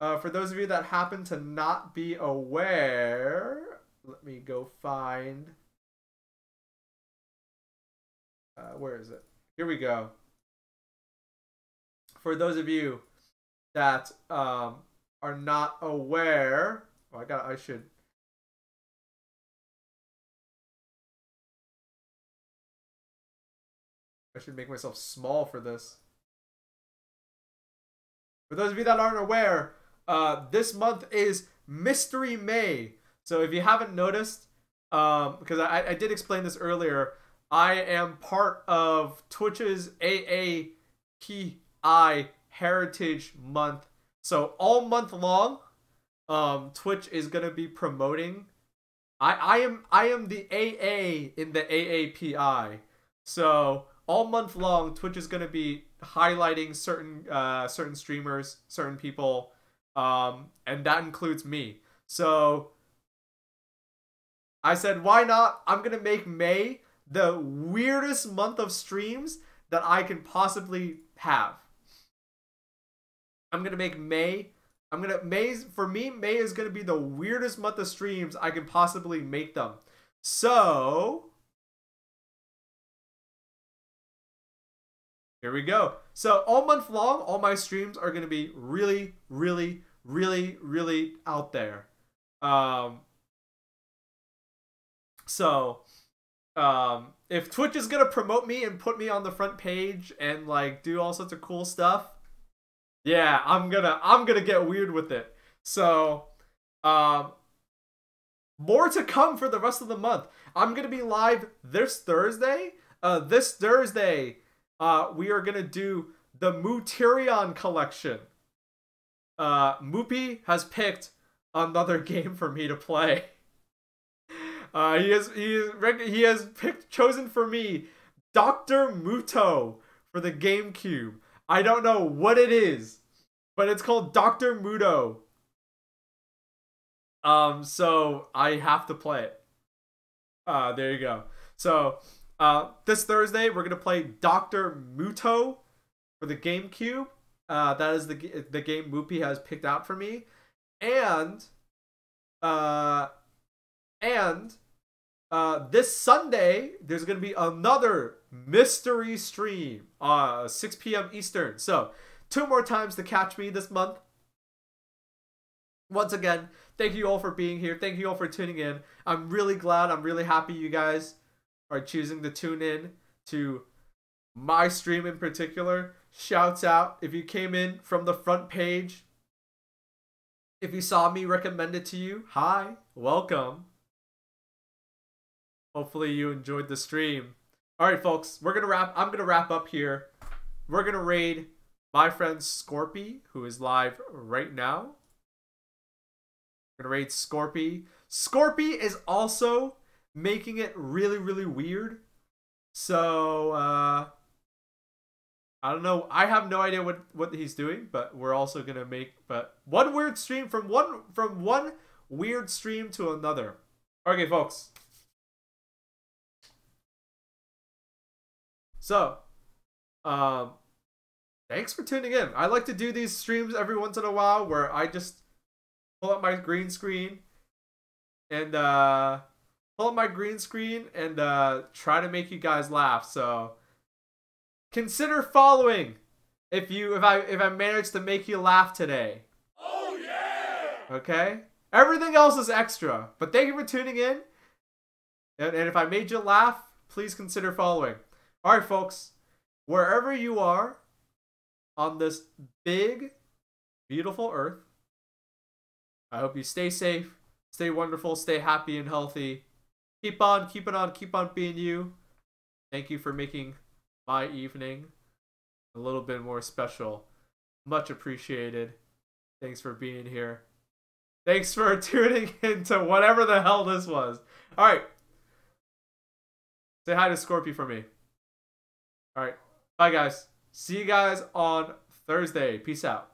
Uh, for those of you that happen to not be aware, let me go find, uh, where is it? Here we go. For those of you that um, are not aware, oh, I got, I should. I should make myself small for this. For those of you that aren't aware, Uh, this month is Mystery May. So if you haven't noticed, um, because I, I did explain this earlier, I am part of Twitch's A A P I Heritage Month. So all month long, um, Twitch is gonna be promoting. I I am I am the A A in the A A P I. So all month long, Twitch is gonna be highlighting certain uh, certain streamers, certain people, um, and that includes me. So I said, why not? I'm gonna make May the weirdest month of streams that I can possibly have. I'm gonna make May. I'm gonna May's for me. May is gonna be the weirdest month of streams I can possibly make them. So here we go. So all month long, all my streams are gonna be really, really, really, really out there. Um. So, um, if Twitch is gonna promote me and put me on the front page and like do all sorts of cool stuff. Yeah, I'm gonna I'm gonna get weird with it. So, um, more to come for the rest of the month. I'm gonna be live this Thursday. Uh, this Thursday, uh, we are gonna do the Muterion collection. Uh, Moopy has picked another game for me to play. Uh, he has he has, he has picked chosen for me Doctor Muto for the GameCube. I don't know what it is, but it's called Doctor Muto. Um, so I have to play it. Uh, there you go. So uh, this Thursday, we're going to play Doctor Muto for the GameCube. Uh, that is the, the game Moopy has picked out for me. And, uh, and uh, this Sunday, there's going to be another mystery stream, uh six P M Eastern. So two more times to catch me this month. Once again, thank you all for being here. Thank you all for tuning in. I'm really glad, I'm really happy you guys are choosing to tune in to my stream in particular. Shouts out if you came in from the front page, if you saw me recommended to you. Hi, welcome. Hopefully you enjoyed the stream. All right, folks, we're going to wrap. I'm going to wrap up here. We're going to raid my friend Scorpy, who is live right now. We're going to raid Scorpy. Scorpy is also making it really, really weird. So, uh, I don't know. I have no idea what, what he's doing, but we're also going to make but one weird stream from one from one weird stream to another. Okay, folks. So, um, thanks for tuning in. I like to do these streams every once in a while where I just pull up my green screen and uh, pull up my green screen and uh, try to make you guys laugh. So, consider following if you if I if I manage to make you laugh today. Oh yeah. Okay. Everything else is extra. But thank you for tuning in. And, and if I made you laugh, please consider following. All right, folks, wherever you are on this big, beautiful earth, I hope you stay safe, stay wonderful, stay happy and healthy. Keep on, keep it on, keep on being you. Thank you for making my evening a little bit more special. Much appreciated. Thanks for being here. Thanks for tuning into whatever the hell this was. All right. Say hi to Scorpy for me. All right. Bye, guys. See you guys on Thursday. Peace out.